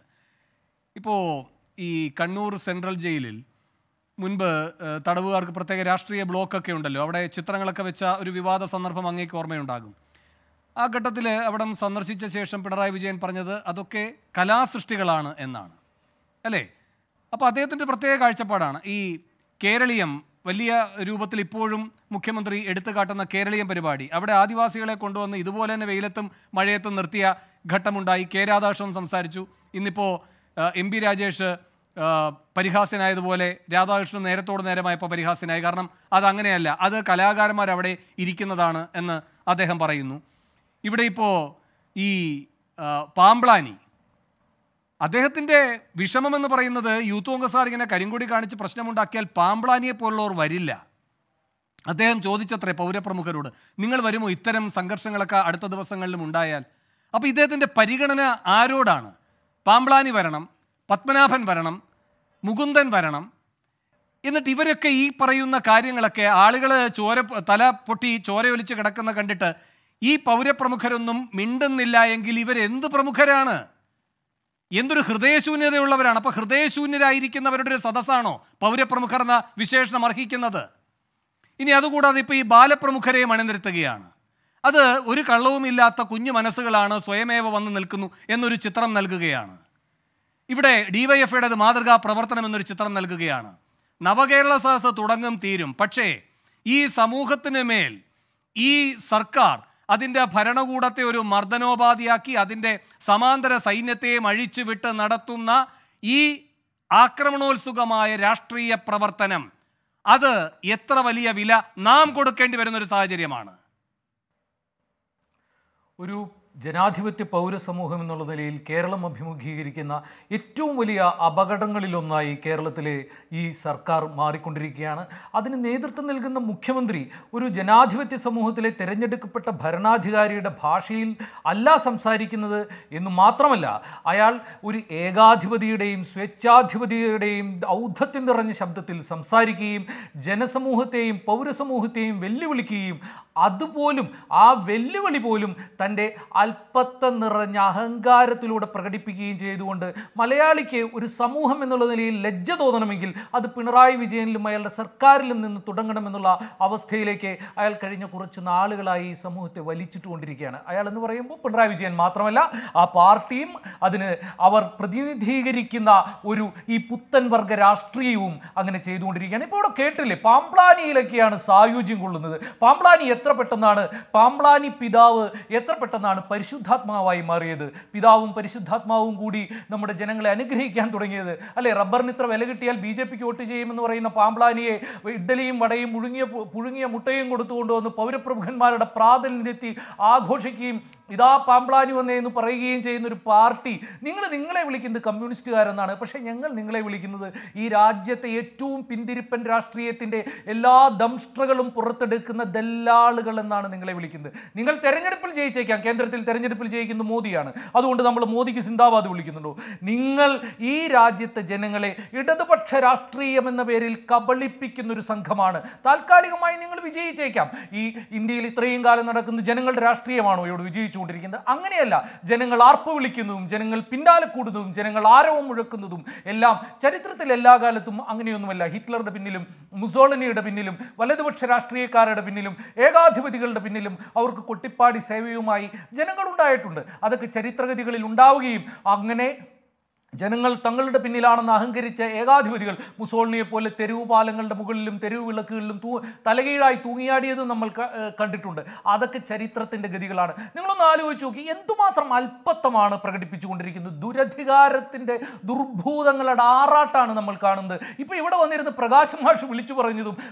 Ippo E. Kannur Central Jailil, Munba, Tadavukarkku Pratheka Rashtriya Block okke undallo, avade chitrangalokka vecha oru Vivada Sandarpham angekku ormayundagum. Aa ghattathile avadam sandarshicha shesham Pinarayi Vijayan paranjathu, adokke kalasrishtikalanu ennanu. Alle, appo addehathinte pratheka kazhchappadanu. E. Keraliyam Velia Rubatil Purum, Mukhyamantri, Editha Gatana, Kerala Peribadi, Avada Adivasiala Kondon, Idubola and Velatum, Mariatan Nurtia, Gatamundai, Keradasham Samsarju, Inipo, MB Rajesh, Parihasina Vole, Radashun, Erator, Nerema, Parihasina Garnam, Adanganella, other Kalagarma Ravade, Irikinadana, and Adeham Parayunu. Ivadepo E. Pamblani. Adehatinde, Vishaman Parana, Yutongasar and a Karingudi Karnich Prashamundakal, Pamblani Polo Varilla. Adehan Jodicha Trepore Promukaruda, Ningal Varimu Iterem, Sangar Sangalaka, Adata Sangal Mundayal. Apidet in the Parigana Arodana, Pamblani Varanam, Patmanathan Varanam, Mukundan Varanam. In the Tivereke E. Parayuna Karingalaka, Aligala, Chore, Tala, Poti, Chore Vichakana Candita, E. Pavre Promukarunum, Mindan Nilla and Giliver in the Promukarana. Yendur Hrdeshuni Ulavan, Apa Hrdeshuni Irikin, the Sadasano, Pavia Promukarna, Vishesh Namarhik another. In the other good are the P. Bala Promukare Manandretagiana. Other Urikalo Milata Kunya Manasagalana, Soemeva Van Nilkunu, Yendur Chitram Nalgagiana. If a Diva Fed at the Madarga, Pravartan and Chitram Nalgagiana. Navagala Sasa Tudangam Theorem, Pache, E. Samuhatane Mail, E. Sarkar. Adinda Paranaguda Theoru, Mardanobadiaki, Adinde, Samandra Sainete, Marichi Vita Nadatuna, E. Akramanol Sugamai, Rashtriya Pravartanam, other Yetra Valia Villa, Nam Kodakendi Veranur Sajariamana Uru Janati Power Samuham Nolil, Kerala of Himugirikina, it too Vilia, Abagadangalilumai, Kerala, E. Sarkar, Marikundrikiana, Adin Nathan Nilkan the Mukhyamantri, Uru Janati with the Samuhutele, Terenjaka, Bharanadhidari, the Pashil, Allah Samsarikin in the Matramala, Ayal Uri Ega Tivadidim, Swecha Tivadidim, Outhatin the Ranishabdatil, Samsarikim, Jenasamuhatim, Power Samuhatim, Velulikim, Adupolum, Ah Velulipolum, Tande. Alpatan Ranyahangaratiluda Prakadipiki Jedu under Malayalike with Samuham and the Legedonamigil, at the Pinarayi Vijayan Limayal, Sarkarilim in the Tudanganamanola, Avasteleke, I'll Karina Kurachana, Algalai, Samuth, Valichi to Undrikan. I am Pinarayi Vijayan Matramala, a party, Adine, our Pradinitigirikina, Uru, E. Putan Vargarastrium, Anganachedundrikan, Port Catrile, Pamplani Lakian, Sayujingul, Pamplani Yetra Patana, Pamplani Pidav, Yetra Patana. Parishudhatmavai Mariad, Pidavum Parishudhatmavum Gudi, Namada Janangal Anigri can Turing, Ale Rubber Nitra Velagatial, BJP Kotijam and Rain of Pamplani, Delim, Vaday, Muringa Mutay and Gurutundo, the Power Program Marada Pradhan Niti, Agoshikim, Ida Pamplani and the Paragi in the party. Ningle Ningle in the communist and Pasha Yangal Ningle in the Irajate, Tum Pindiripan Rastriat in the Ella Dum Struggle Purta Dekana, Della Galan and Ningle in the Ningle Terranapal Jay, Kendra Terranapal Jay in the Modiana. Other one of the Modi is in Dava the Ulikino. Ningle Irajate Jenangale, Ida the Patrastrium and the Beril Kabali Pick in the Sankamana. Talkali mining will be Jay Jakam. India Triangle and the General Rastriamano, you would be Judric in the Anganella, General Arpulikinum, General Pindal Kudum, General Aram Murakundum, Elam, Charitratel Lagalatum, Anganumella, Hitler the Pinilum, Mussolini the Pinilum, Valadu Cherastri Kara the Pinilum, Ega Thibical the Pinilum, our Kutipati Saviumai, General Dietunda, other Charitratical Lundavim, Angane. General Tangled Pinilana Hungaricha, Ega, Mussolini, Pole, Teru, Palangal, the Mugulim, Teru, Villakulum, Talagi, Tungiadi, the Namal country tunda, other Charitra in the Gadigalana. Nilonalu Chuki, Entumatram Alpatamana, Pragatipichundrik, Duratigarat in the Durbudangal, Aratan, and the Malkan. If you would have wanted the Pragashamash Villichu,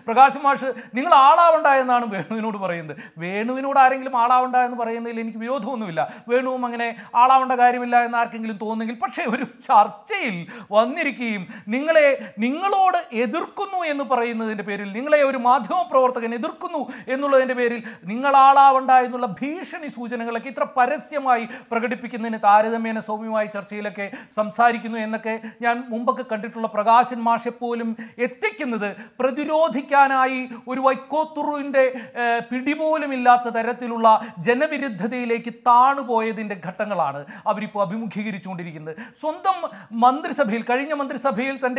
Pragashamash, Ningala and Diana, Venu Varenda, Venu Daringlim, Alavanda and Varenda, Linkiotonilla, Venu Mangane, Alavanda Garivilla and Arkingliton, Pachev. Charchail, one Nirikim, Ningle, Ningalod, Edurkunu in the Parana in the peril, Ningle, every Madhu Protag and Edurkunu, Enula in the peril, Ningala and Dinula Bishan is Susan and Lakitra Parasiamai, Pragatipikin and Tarism and Sovimai, Churchilake, Samsarikinu and the K, Yan Mumbaka country to La Pragash and Marsha Polim, a thick in the Pradirodhikanai, Uruai Koturu in the Pidibolim in Lata, Retilula, Genevirid the Lake Tarnboy in the Katangalana, Abripabimukiri Chundirikin. Mandrisabhil, Karina Mandrisabhil, and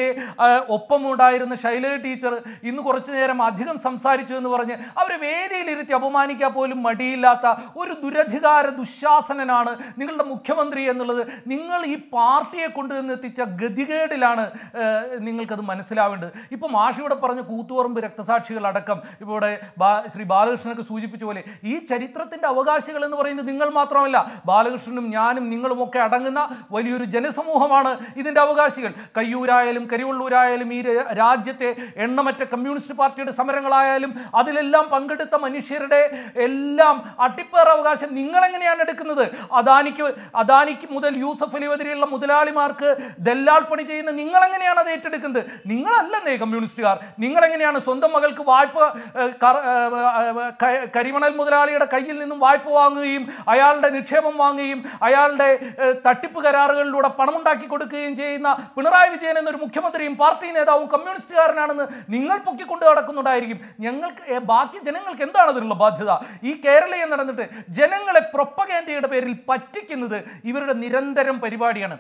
Opamudair and the Shaila teacher, Incorchera, Madhikam, Samsari, and the Varanja, our very Abomanic Apollo, Madilata, or Duratigar, Dushasan and Anna, Ningle Mukavandri and the Ningle he party a content teacher, Gadiga Dilana, Ningle Manasila, Ipomashi would a Parana Kutur and Bertasachi Ladakam, if Sri Balakrishnan Suji Pichole, each Charitra and Avagashil and the Varan, the Ningle Matramilla, Balakrishnan, Yanim, Ningle Mokatangana, while you're Genesis. This is the Avagashil, Kayurailim, Karulurailim, Rajate, Endamata Communist Party, Samarangalim, Adilam, Pankata, Manishirade, Elam, Atipar Avagash, Ningalangan and Akanada, Adani Mudal, Yusuf, Elivadrilla, Mudalali Marker, Delal Panija, and Ningalanganiana, they taken the Ningalan communist are Ningalanganiana, Sondamagal, Waipa, Karimanal Mudalali, Kayil, Waipuangim, Ayalda, the Chemamangim, Ayalda, Tatipukaragal, Luda Panama. Pinarayi Vijayan and the Mukhyamantri party in the communist Ningal Poki Kundakun Diary, Yangal Baki, Jenangal Kenda Labadha, E. Kerala and another Jenangal propaganda particular, even a Nirandar and Peribadiana.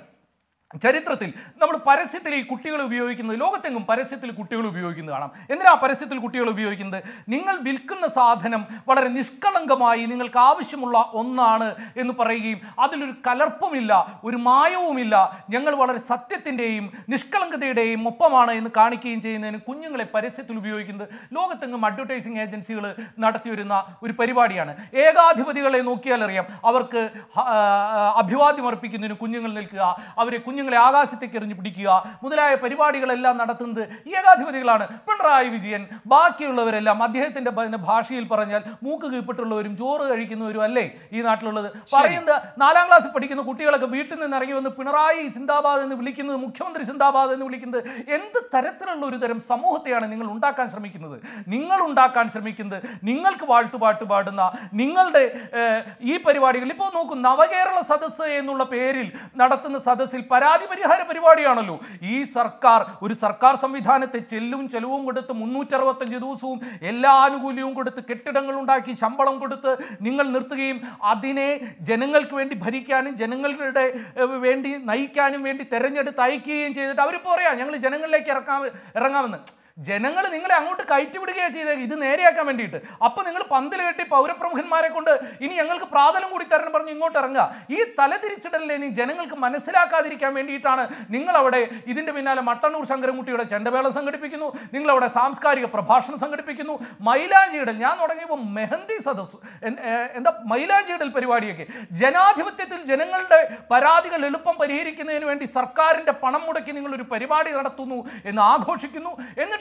Charitratil, number parasitil Kutilo Bioik in the Logathangum, Parasitil Kutilo Bioik in the Anam, Endra Parasitil Kutilo Bioik in the Ningal Vilkan Sadhanam, but a Nishkalangamai, Ningal Kavishimula, Onana, in the Paragim, Adil Kalarpumilla, Urmayo Milla, Yangal Water Satit in Dame, Nishkalanga Day, Mopamana in the Karniki in and Kunyang Parasitil Bioik in the Logathangum Advertising Agency, Nataturina, Urperibadiana, Ega Thibatil and Okalaria, our Abhivadim or Pikin in Kunyang Lilka, our Kunyang. Agasitikir Nipikia, Mudalai Peribadical Natatunda, Yagatilana, Penrai Vijan, Baki Lavarella, Madhet and Bashil Paranel, Muka Patolorim, Jora, Rikinu Lake, Inatlola, Parin the Nalanglas particular Kutia like a beaten and arguing the Penrai, Sindaba, and the Vilikin, the Mukhandri Sindaba, and the Vilikin, the end the Taretra Lurim, Samothia and Ningalunda cancer making the Ningalunda cancer making the Ningal Kaval to Badana, Ningal de E. Peribadi, Lipo Noku, Navagara Sadasa, and Nula Peril, Natatan Sadasil. This Sarkar, who is Sarkar Samithana, Chilum, Chelum, good at the Munuchar, the Jedusum, Ella Anugulium, good at the Ketangalundaki, Shambalam, good at the Ningal Nurtagim, Adine, General Quendi Parikan, General Vendi, Naikan, Vendi, Terranja, Taiki, and Jay, Tavipora, General Lake Rangavan. General Ningle to Kaiti in area commented. Upon Ningle Pandalati, Power from Hinmarakunda, in Yangle Pradhan would turn Taranga. E. Talati Lenin, General Manasira Kadri Kamenditana, Ningalavade, Idinda Vinala Matanur Sangramutu, Chandabella Sangapikino, Ninglava Samskari, a proportion Sangapikino, Maila Jidal, Yanota Mehendi and the Maila Jidal Perivadi. Janathivatil, General Paradical Lilupam Perikin and Sarkar in the Panamudakin Perivadi Ratunu, in Aghoshikino, in the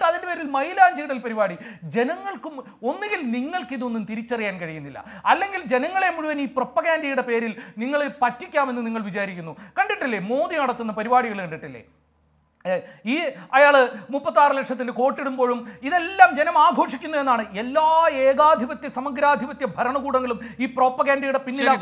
Maila Jidal Perivadi. General Kum only Ningal Kidun and Tirichari and Garinilla. Alangal General Emulani propaganda peril, Ningal Patikam and Ningal Vijarino. Contatele, Modi or the Perivadi Lentele. Ayala Mupatar Lesson quoted in Borum, either Lam Genema Hoshikin and Yellow Egad with the Samagrati with the Paranakudangalum, he propaganded a pinilla.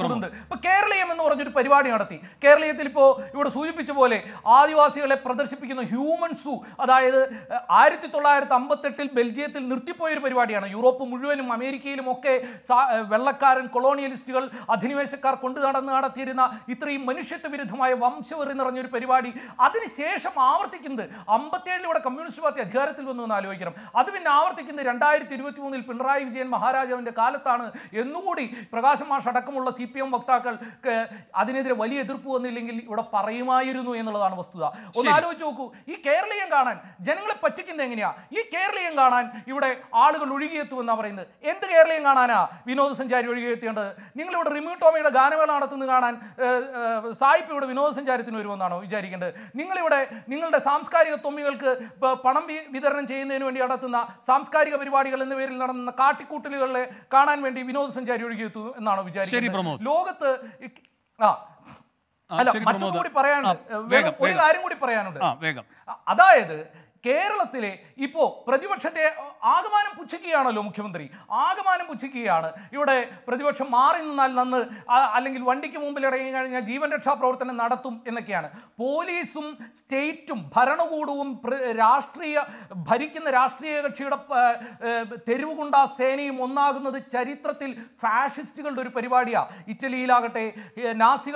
But Kerala and Origin Perivadi Arati, Kerala Tilipo, you were Suji Pichavole, Adiwasi, brothership in a human Su, Ada Iritola, Tambatil, Belgium, Nurtipo Perivadiana, Europe, Muruan, America, Moke, Velakar and colonialistical, Adinivasakar, Kundana, Tirina, Itri, Manishet with my Vamsur in Ranjur Perivadi, Adinisham. Ambatel or a communist about the Adhiratil Nalogam. Other than our taking the entire Tirutunil Pinrai Vijay Maharaja and the Kalatana, Yenudi, Pragasama Shatakamula, CPM Bakakal, Adinadre Vali Drupu and the Lingi or Parima Irunu and Ladan Vastuda. Onalo Joku, he carely and Ganan, General Patik in the Engina, he carely and Ganan, you would argue Ludigia to another in the end the Kerling Ganana, we know the Sanjari theatre. Ningle would remove Tommy the Ganavan, Sai would have no Sanjaritunano, Jerry. Ningle would a Samskari Tomical Panami Vither and Chain and Yadatana, Samskari everybody in the very Kartikutil, Kana and Vendi, Vinos and Jerry to Nano Vijay. Logat Maturi Paran, Vega. Ada Kerala Tile, Ipo, Pradivachate, Agaman and Puchikiana Lumkundri, Agaman and Puchikiana, you would a Pradivachamar in Nalan, Aling Vandiki Mumbilang and even at Chaprotan and Nadatum in the Kiana. Polisum, Stateum, Paranagudum, Rastria, Barikin Rastria, cheered up Terugunda, Seni, Monaguna, the Charitratil, fascistical to Perivadia, Italy Lagate, Nazi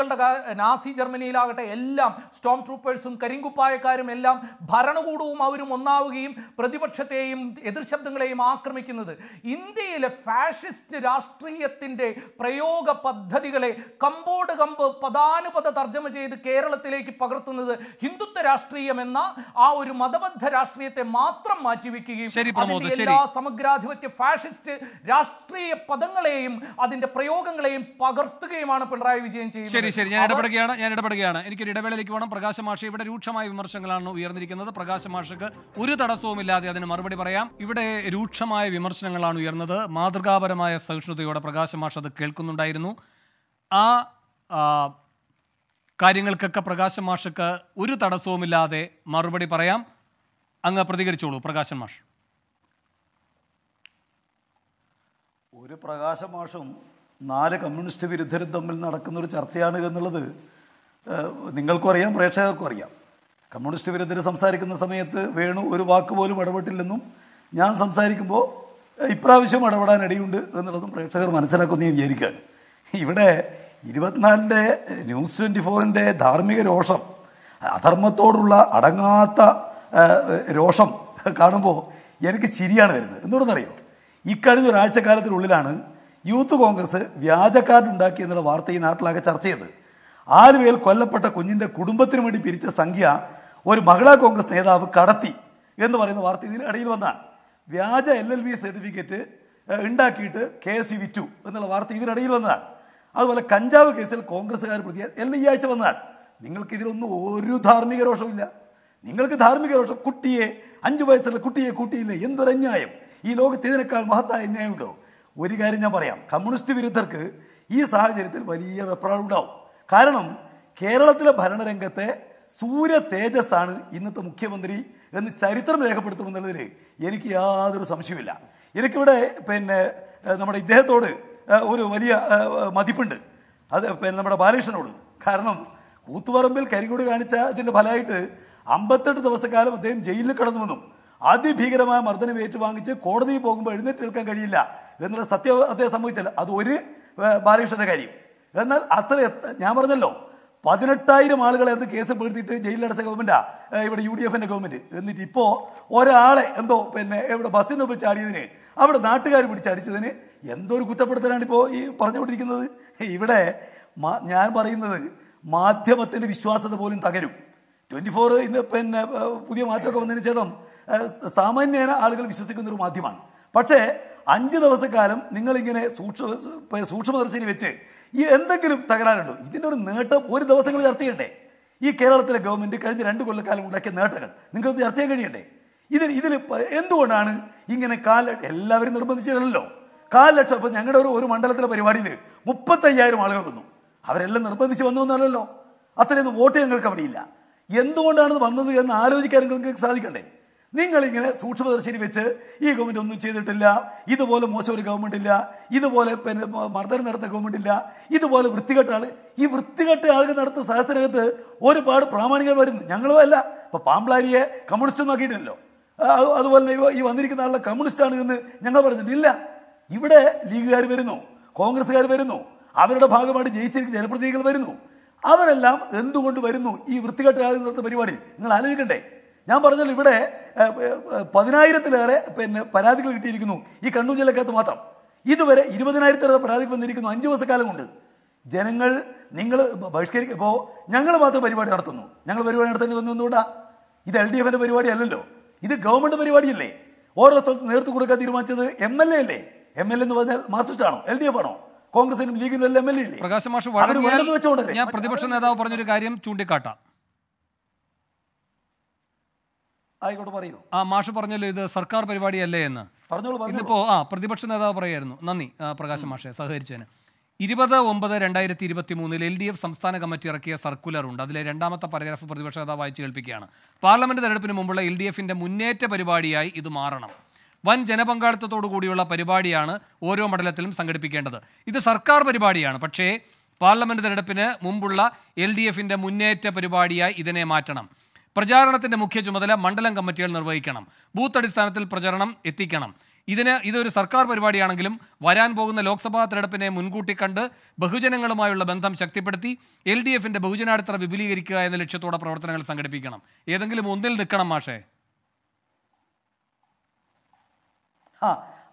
Germany Lagate, Elam, Stormtroopers, Karingupai Karim Elam, Paranagudum. Monavim, Pradipachatayim, Edrishabdanglaim, Akramikinade, India, fascist Rastriatinde, Prayoga Padhadigale, Kambo de Gambo, Padana Padatarjamaje, the Kerala Teleki Pagatun, Hindu Terrastriamena, our Madhavat Terrastriate, Matra Majiviki, Samagrad with the fascist Rastri Padangalaim, Adin the Prayoganglaim, Pagartugam on a Pendrive. Seri Serapagana, Yanapagana, indicated a very one of Pragasamashi, but Uchama Marsangalano, we are the other Pragasamashi. ഒരു തടസ്സവും ഇല്ലാതെ അതിനെ മറുപടി പറയാം ഇവിടെ രൂക്ഷമായ വിമർശനങ്ങളാണ് ഉയർന്നത് മാതൃകാപരമായ സഹിഷ്ണുതയോടെ പ്രകാശ് മാഷ് അത് കേൾക്കുന്നുണ്ടായിരുന്നു ആ കാര്യങ്ങൾക്കൊക്കെ പ്രകാശ് മാഷ്ക്ക് ഒരു തടസ്സവും ഇല്ലാതെ മറുപടി പറയാം അങ്ങ് പ്രതികരിച്ചോളൂ പ്രകാശ് മാഷ് ഒരു പ്രകാശ് മാഷും നാല് കമ്മ്യൂണിസ്റ്റ് വിരുദ്ധരും തമ്മിൽ നടക്കുന്ന ഒരു ചർച്ചയാണ് എന്നുള്ളത് നിങ്ങൾക്കും അറിയാം പ്രേക്ഷകർക്കും അറിയാം Communist Viradere Samsarikan Samayat, Venu, Uruvakabolu, Madavatilum, Yan Samsarikimbo, Ipravisham, Madavana, and the other Pretaker Manasakuni Yerikan. Even a Yivatnande, News 24 and Day, Dharmik Rosham, Atharmatorula, Adangata Rosham, Kanabo, Yeriki Chirian, Nordario. Ikadu Rachakar Rulilan, Youth Congress, Vyajakar Dundaki and the Varta in Atlaka Charched. I will call up at Kunjin the Kudumbatrimati Pirita Sangia or Magala Congress Neda Kadati. Yen the Varina Varti Adilana. Vyaja LLV certificate, Indakita, KSV2, and the Varti Adilana. I will a Kanjav Kesel Congress Airport, Eliachavana, Ningle Kidun, Uru Dharmic Roshavilla, Ningle Dharmic Rosh Kutti, Anjuva Kutti, Kutti, Yendorenyam, Ilog Tinakal Mahata in Nevdo, Urigarina Mariam, Communist Viriturk, E. Sahajatil, but he have a proud out. Karanam, Kerala Bharanarangate, Surya Tejasan, in the Mukhyamantri, and the Charitra Mekaputan, Yenikia, Samshivilla. Yenikuda pen Namadeh Tode, Uru Maria Matipund, other pen number Barishan, Karanam, Utuvaramil, Karikudu Ganicha, then the Palate, Ambatta to the Vasakala, then Jail Karamunum, Adi Pigrama, Martha Vetvangicha, Kordi Pogba, and the Tilkadilla, then the Satya Samuel, Adu Barishanagari. Then after Yamardello, 18,000 ആളുകളെ അന്ന് case പെടുത്തിയിട്ട് ജയിലിലടച്ച ഗവൺമെൻറ്റാണ് ഇവിടെ UDF-ൻ്റെ government. എന്നിട്ട് ഇപ്പോൾ ഒരാളെ എന്തോ പിന്നെ ഇവിടെ ബസ്സിന് പിടിച്ച് ചാടിയതിന് അവിടെ നാട്ടുകാർ പിടിച്ചടിച്ചതിന് എന്തൊരു കുറ്റപ്പെടുത്തലാണ് ഇപ്പോൾ ഈ പറഞ്ഞുകൊണ്ടിരിക്കുന്നത്. ഇവിടെ ഞാൻ പറയുന്നത് മാധ്യമത്തിൻ്റെ വിശ്വാസത പോലും തകരും. 24 ഇന്ന് പിന്നെ പുതിയ മാറ്റമൊക്കെ വന്നതിന് ശേഷം സാമാന്യേന ആളുകൾ വിശ്വസിക്കുന്നൊരു മാധ്യമമാണ്. പക്ഷേ 5 ദിവസക്കാലം നിങ്ങളിങ്ങനെ സൂക്ഷ്മദർശിനി വെച്ച് ഈ എന്തെങ്കിലും തകരാറുണ്ടോ? ഇതിൻ്റെ ഒരു നേട്ടം ഒരു ദിവസങ്ങൾ ചർച്ച ചെയ്യണ്ടേ? ഈ കേരളത്തിലെ ഗവൺമെൻറ് കഴിഞ്ഞ 2 കൊല്ലക്കാലം ഉണ്ടാക്കിയ നേട്ടങ്ങൾ നിങ്ങൾക്ക് ചർച്ച ചെയ്യാൻ കഴിയണ്ടേ? ഇതിൽ എന്തുകൊണ്ടാണ് ഇങ്ങനെ എല്ലാവരും നിർബന്ധിച്ചില്ലല്ലോ. 4 ലക്ഷം ഇപ്പം ഞങ്ങളുടെ ഒരു മണ്ഡലത്തിലെ പരിപാടിയിൽ 35,000 ആളുകൾ വന്നു. അവരെല്ലാം നിർബന്ധിച്ച് വന്നു എന്നല്ലോ. അത്രയൊന്നും വോട്ട് ഞങ്ങൾക്ക് അവിടെയില്ല. എന്തുകൊണ്ടാണ് വന്നത് എന്ന് ആലോചിക്കാൻ നിങ്ങൾക്ക് സാധിക്കണ്ടേ? നിങ്ങളിങ്ങനെ സൂക്ഷ്മദർശിനി വെച്ച് ഈ ഗവൺമെൻറ് ഒന്നും ചെയ്തിട്ടില്ല, ഇതുപോലെ മോശം ഒരു ഗവൺമെൻറ് ഇല്ല, ഇതുപോലെ പിന്നെ മർദ്ദനം നടത്തുന്ന ഗവൺമെൻറ് ഇല്ല, ഇതുപോലെ വൃത്തികെട്ട ആൾ ഈ വൃത്തികെട്ട ആളുകൾ നടത്തുന്ന സഹത്തിനകത്ത് ഒരുപാട് പ്രാമാണികർ വരുന്നു. ഞങ്ങളും അല്ല, ഇപ്പോൾ പാമ്പ്ലാരിയെ കമ്മ്യൂണിസ്റ്റ് നോക്കിയിട്ടില്ലല്ലോ. അതുപോലെ തന്നെ ഈ വന്നിരിക്കുന്ന ആളുടെ കമ്മ്യൂണിസ്റ്റാണ് എന്ന് ഞങ്ങൾ പറഞ്ഞിട്ടില്ല. ഇവിടെ ലീഗുകാർ വരുന്നു, കോൺഗ്രസ്സുകാർ വരുന്നു, അവരുടെ ഭാഗമായിട്ട് ജയിച്ചിരിക്കുന്ന ജനപ്രതിനിധികൾ വരുന്നു. അവരെല്ലാം എന്തുകൊണ്ട് വരുന്നു ഈ വൃത്തികെട്ട ആളുകൾ നടത്തുന്ന പരിപാടി? നിങ്ങൾ ആലോചിക്കണ്ടേ? ഞാൻ പറഞ്ഞല്ലോ, ഇവിടെ 10,000-ലേറെ പിന്നെ പരാതികൾ കിട്ടിയിരിക്കുന്നു ഈ കണ്ണൂർ ജില്ലക്കകത്ത് മാത്രം. ഇതുവരെ 20,000-ലേറെ പരാതികൾ വന്നിരിക്കുന്നു 5 വർഷക്കാലം കൊണ്ട്. ജനങ്ങൾ നിങ്ങൾ ബഹിഷ്കരിക്കുമ്പോൾ ഞങ്ങൾ മാത്രം പരിപാടി നടത്തുന്നു. ഞങ്ങൾ പരിപാടി നടത്തേണ്ടി വന്നുകൊണ്ടാ? ഇത് LDF-ൻ്റെ പരിപാടി അല്ലല്ലോ, ഇത് ഗവൺമെൻറ് പരിപാടിയല്ലേ. ഓരോ സ്ഥലത്ത് നേതൃത്വം കൊടുക്കാൻ തീരുമാനിച്ചത് MLA അല്ലേ. MLA എന്ന് പറഞ്ഞാൽ മാർസിസ്റ്റ് ആണോ, LDF ആണോ? കോൺഗ്രസിനും ലീഗിനും എല്ലാം MLA ഇല്ലേ? പ്രകാശ് മാഷ്, ഞാൻ പ്രതിപക്ഷ നേതാവ് പറഞ്ഞൊരു കാര്യം ചൂണ്ടിക്കാട്ടാം. ആയിക്കോട്ടെ, പറയൂ. ആ മാഷ് പറഞ്ഞല്ലോ ഇത് സർക്കാർ പരിപാടിയല്ലേ എന്ന്. ഇന്നിപ്പോ പ്രതിപക്ഷ നേതാവ് പറയായിരുന്നു. നന്ദി പ്രകാശ് മാഷെ സഹകരിച്ചതിന്. 20/9/2023 LDF സംസ്ഥാന കമ്മിറ്റി ഇറക്കിയ സർക്കുലർ ഉണ്ട്. അതിലെ 2-ാമത്തെ പാരഗ്രാഫ് പ്രതിപക്ഷ നേതാവ് വായിച്ച് കേൾപ്പിക്കുകയാണ്. പാർലമെന്റ് തെരഞ്ഞെടുപ്പിന് മുമ്പുള്ള LDF-ന്റെ മുന്നേറ്റ പരിപാടിയായി ഇത് മാറണം. വൻ ജനപങ്കാളിത്തത്തോടു കൂടിയുള്ള പരിപാടിയാണ് ഓരോ മണ്ഡലത്തിലും സംഘടിപ്പിക്കേണ്ടത്. ഇത് സർക്കാർ പരിപാടിയാണ്, പക്ഷേ പാർലമെന്റ് തെരഞ്ഞെടുപ്പിന് മുമ്പുള്ള LDF-ന്റെ മുന്നേറ്റ പരിപാടിയായി ഇതിനെ മാറ്റണം. പ്രചാരണത്തിന്റെ മുഖ്യ ചുമതല മണ്ഡലം കമ്മിറ്റികൾ നിർവഹിക്കണം. ബൂത്ത് അടിസ്ഥാനത്തിൽ പ്രചരണം എത്തിക്കണം. ഇതൊരു സർക്കാർ പരിപാടിയാണെങ്കിലും വരാൻ പോകുന്ന ലോക്സഭാ തെരഞ്ഞെടുപ്പിനെ മുൻകൂട്ടി കണ്ട് ബഹുജനങ്ങളുമായുള്ള ബന്ധം ശക്തിപ്പെടുത്തി LDF-ന്റെ ബഹുജനാടിത്തറ വിപുലീകരിക്കുക എന്ന ലക്ഷ്യത്തോടെ പ്രവർത്തനങ്ങൾ സംഘടിപ്പിക്കണം. ഏതെങ്കിലും ഒന്നിൽ നിൽക്കണം മാഷേ.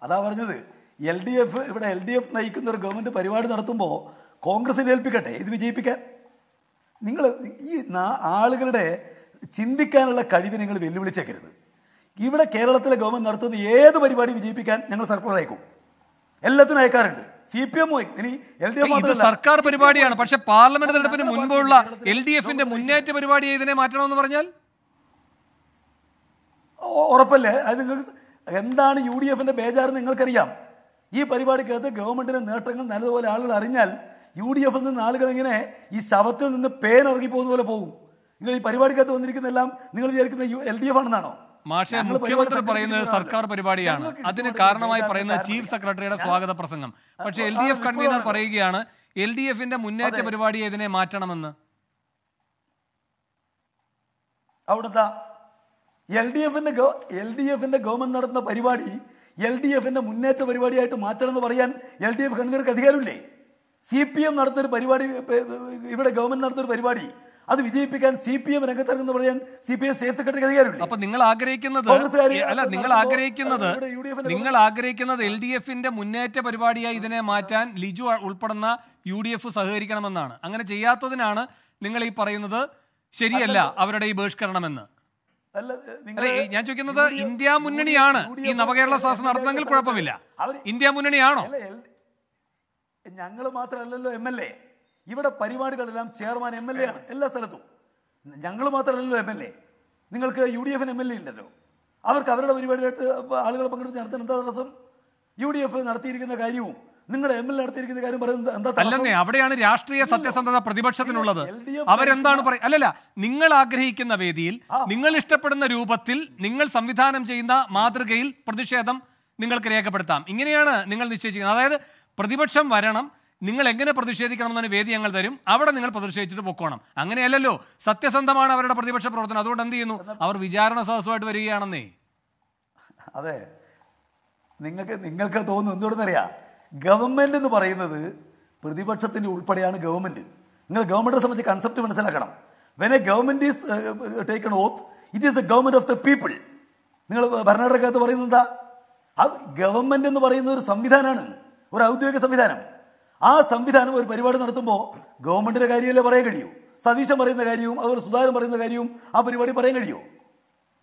അതാ പറഞ്ഞത്, ഇവിടെ എൽ ഡി എഫ് നയിക്കുന്ന ഒരു ഗവൺമെന്റ് പരിപാടി നടത്തുമ്പോൾ കോൺഗ്രസിനെ ഏൽപ്പിക്കട്ടെ ഇത് വിജയിപ്പിക്കാൻ? നിങ്ങൾ ഈ ആളുകളുടെ ചിന്തിക്കാനുള്ള കഴിവിനെ നിങ്ങൾ വെല്ലുവിളിച്ചേക്കരുത്. ഇവിടെ കേരളത്തിലെ ഗവൺമെൻറ് നടത്തുന്ന ഏത് പരിപാടി വിജയിപ്പിക്കാൻ ഞങ്ങൾ സർക്കുലർ അയക്കും. എല്ലാത്തിനും അയക്കാറുണ്ട്. CPM ഇനി LDF സർക്കാർ പരിപാടിയാണ്, പക്ഷെ പാർലമെന്റ് തെരഞ്ഞെടുപ്പിന് മുൻപുള്ള LDF-ന്റെ മുന്നേറ്റ പരിപാടിയെ ഇതിനെ മാറ്റണമെന്ന് പറഞ്ഞാൽ ഉറപ്പല്ലേ? അത് നിങ്ങൾക്ക് എന്താണ് UDF-ന്റെ ബേജാറ് നിങ്ങൾക്കറിയാം. ഈ പരിപാടിക്കകത്ത് ഗവൺമെന്റിന്റെ നേട്ടങ്ങൾ നല്ലതുപോലെ ആളുകൾ അറിഞ്ഞാൽ UDF-ൽ നിന്ന് ആളുകൾ ഇങ്ങനെ ഈ ശവത്തിൽ നിന്ന് പേനിറങ്ങി പോകുന്ന പോലെ പോകും. നിങ്ങൾ ഈ പരിപാടിക്കകത്ത് വന്നിരിക്കുന്നതെല്ലാം നിങ്ങൾ വിചാരിക്കുന്ന LDF ആണെന്നാണോ? മാഷെ, മുഖ്യമന്ത്രി പറയുന്നത് സർക്കാർ പരിപാടിയാണ്, അതിന് കാരണമായി പറയുന്നത് ചീഫ് സെക്രട്ടറിയുടെ സ്വാഗത പ്രസംഗം. പക്ഷേ LDF കൺവീനർ പറയുകയാണ് LDF-ന്റെ മുന്നേറ്റ പരിപാടിയെ ഇതിനെ മാറ്റണമെന്ന്. അവിടുത്തെ എൽ ഡി എഫിന്റെ ഗവൺമെന്റ് നടത്തുന്ന പരിപാടി LDF-ന്റെ മുന്നേറ്റ പരിപാടിയായിട്ട് മാറ്റണമെന്ന് പറയാൻ LDF കൺവീനർക്ക് അധികാരമില്ലേ? CPM നടത്തുന്നൊരു പരിപാടി, ഇവിടെ ഗവൺമെന്റ് നടത്തുന്നൊരു പരിപാടി, അത് വിജയിപ്പിക്കാൻ CPM രംഗത്തിറങ്ങുന്ന പറയാൻ CPM സ്റ്റേറ്റ് സെക്രട്ടറിക്ക് അധികാരമില്ല. അപ്പൊ നിങ്ങൾ ആഗ്രഹിക്കുന്നത് LDF-ന്റെ മുന്നേറ്റ പരിപാടിയായി ഇതിനെ മാറ്റാൻ ലിജു ഉൾപ്പെടുന്ന UDF സഹകരിക്കണമെന്നാണ്. അങ്ങനെ ചെയ്യാത്തതിനാണ് നിങ്ങൾ ഈ പറയുന്നത് ശരിയല്ല അവരുടെ ഈ ബഹിഷ്കരണമെന്ന്. ഞാൻ ചോദിക്കുന്നത്, ഇന്ത്യ മുന്നണിയാണ് ഈ നവകേരള സദസ്സ് നടത്തുന്നെങ്കിൽ കുഴപ്പമില്ല. ഇന്ത്യ മുന്നണിയാണോ? ഞങ്ങൾ മാത്രമല്ലല്ലോ MLA. ഇവിടെ പരിപാടികളെല്ലാം ചെയർമാൻ MLA ആണ് എല്ലാ സ്ഥലത്തും. ഞങ്ങൾ മാത്രമല്ലല്ലോ MLA. നിങ്ങൾക്ക് UDF-ന് MLA ഉണ്ടല്ലോ. അവർക്ക് അവരുടെ പരിപാടിയായിട്ട് ആളുകൾ പങ്കെടുത്ത് നടത്താൻ എന്താ തടസ്സം? UDF നടത്തിയിരിക്കുന്ന കാര്യവും നിങ്ങളുടെ MLA നടത്തിയിരിക്കുന്ന കാര്യം പറയുന്നത് എന്താ? അല്ലെന്നേ, അവിടെയാണ് രാഷ്ട്രീയ സത്യസന്ധത പ്രതിപക്ഷത്തിനുള്ളത്. അവരെന്താണ് പറയുക? അല്ലല്ല, നിങ്ങൾ ആഗ്രഹിക്കുന്ന വേദിയിൽ, നിങ്ങൾ ഇഷ്ടപ്പെടുന്ന രൂപത്തിൽ, നിങ്ങൾ സംവിധാനം ചെയ്യുന്ന മാതൃകയിൽ പ്രതിഷേധം നിങ്ങൾക്ക് രേഖപ്പെടുത്താം. ഇങ്ങനെയാണ് നിങ്ങൾ നിശ്ചയിച്ചിരിക്കുന്നത്. അതായത് പ്രതിപക്ഷം വരണം, നിങ്ങൾ എങ്ങനെ പ്രതിഷേധിക്കണം എന്നൊരു വേദി ഞങ്ങൾ തരും, അവിടെ നിങ്ങൾ പ്രതിഷേധിച്ചിട്ട് പൊക്കോണം. അങ്ങനെയല്ലല്ലോ സത്യസന്ധമാണ് അവരുടെ പ്രതിപക്ഷ പ്രവർത്തനം. അതുകൊണ്ട് എന്ത് ചെയ്യുന്നു? അവർ വിചാരണ സദസ്സുമായിട്ട് വരികയാണെന്നേ. അതെ, നിങ്ങൾക്ക് തോന്നുന്നു എന്തുകൊണ്ടെന്നറിയാം. ഗവൺമെൻറ് എന്ന് പറയുന്നത് പ്രതിപക്ഷത്തിൻ്റെ ഉൾപ്പെടെയാണ് ഗവൺമെൻറ്. നിങ്ങൾ ഗവൺമെന്റിനെ സംബന്ധിച്ച് കൺസെപ്റ്റ് മനസ്സിലാക്കണം. When a government is taken oath, it is the government of the people. നിങ്ങൾ ഭരണഘടനക്കകത്ത് പറയുന്നത് എന്താ? ആ ഗവൺമെന്റ് എന്ന് പറയുന്ന ഒരു സംവിധാനമാണ്, ഒരു ഔദ്യോഗിക സംവിധാനം. ആ സംവിധാനം ഒരു പരിപാടി നടത്തുമ്പോൾ ഗവൺമെന്റിന്റെ കാര്യമല്ലേ പറയാൻ കഴിയൂ? സതീശൻ പറയുന്ന കാര്യവും അതുപോലെ സുധാകരൻ പറയുന്ന കാര്യവും ആ പരിപാടി പറയാൻ കഴിയുമോ?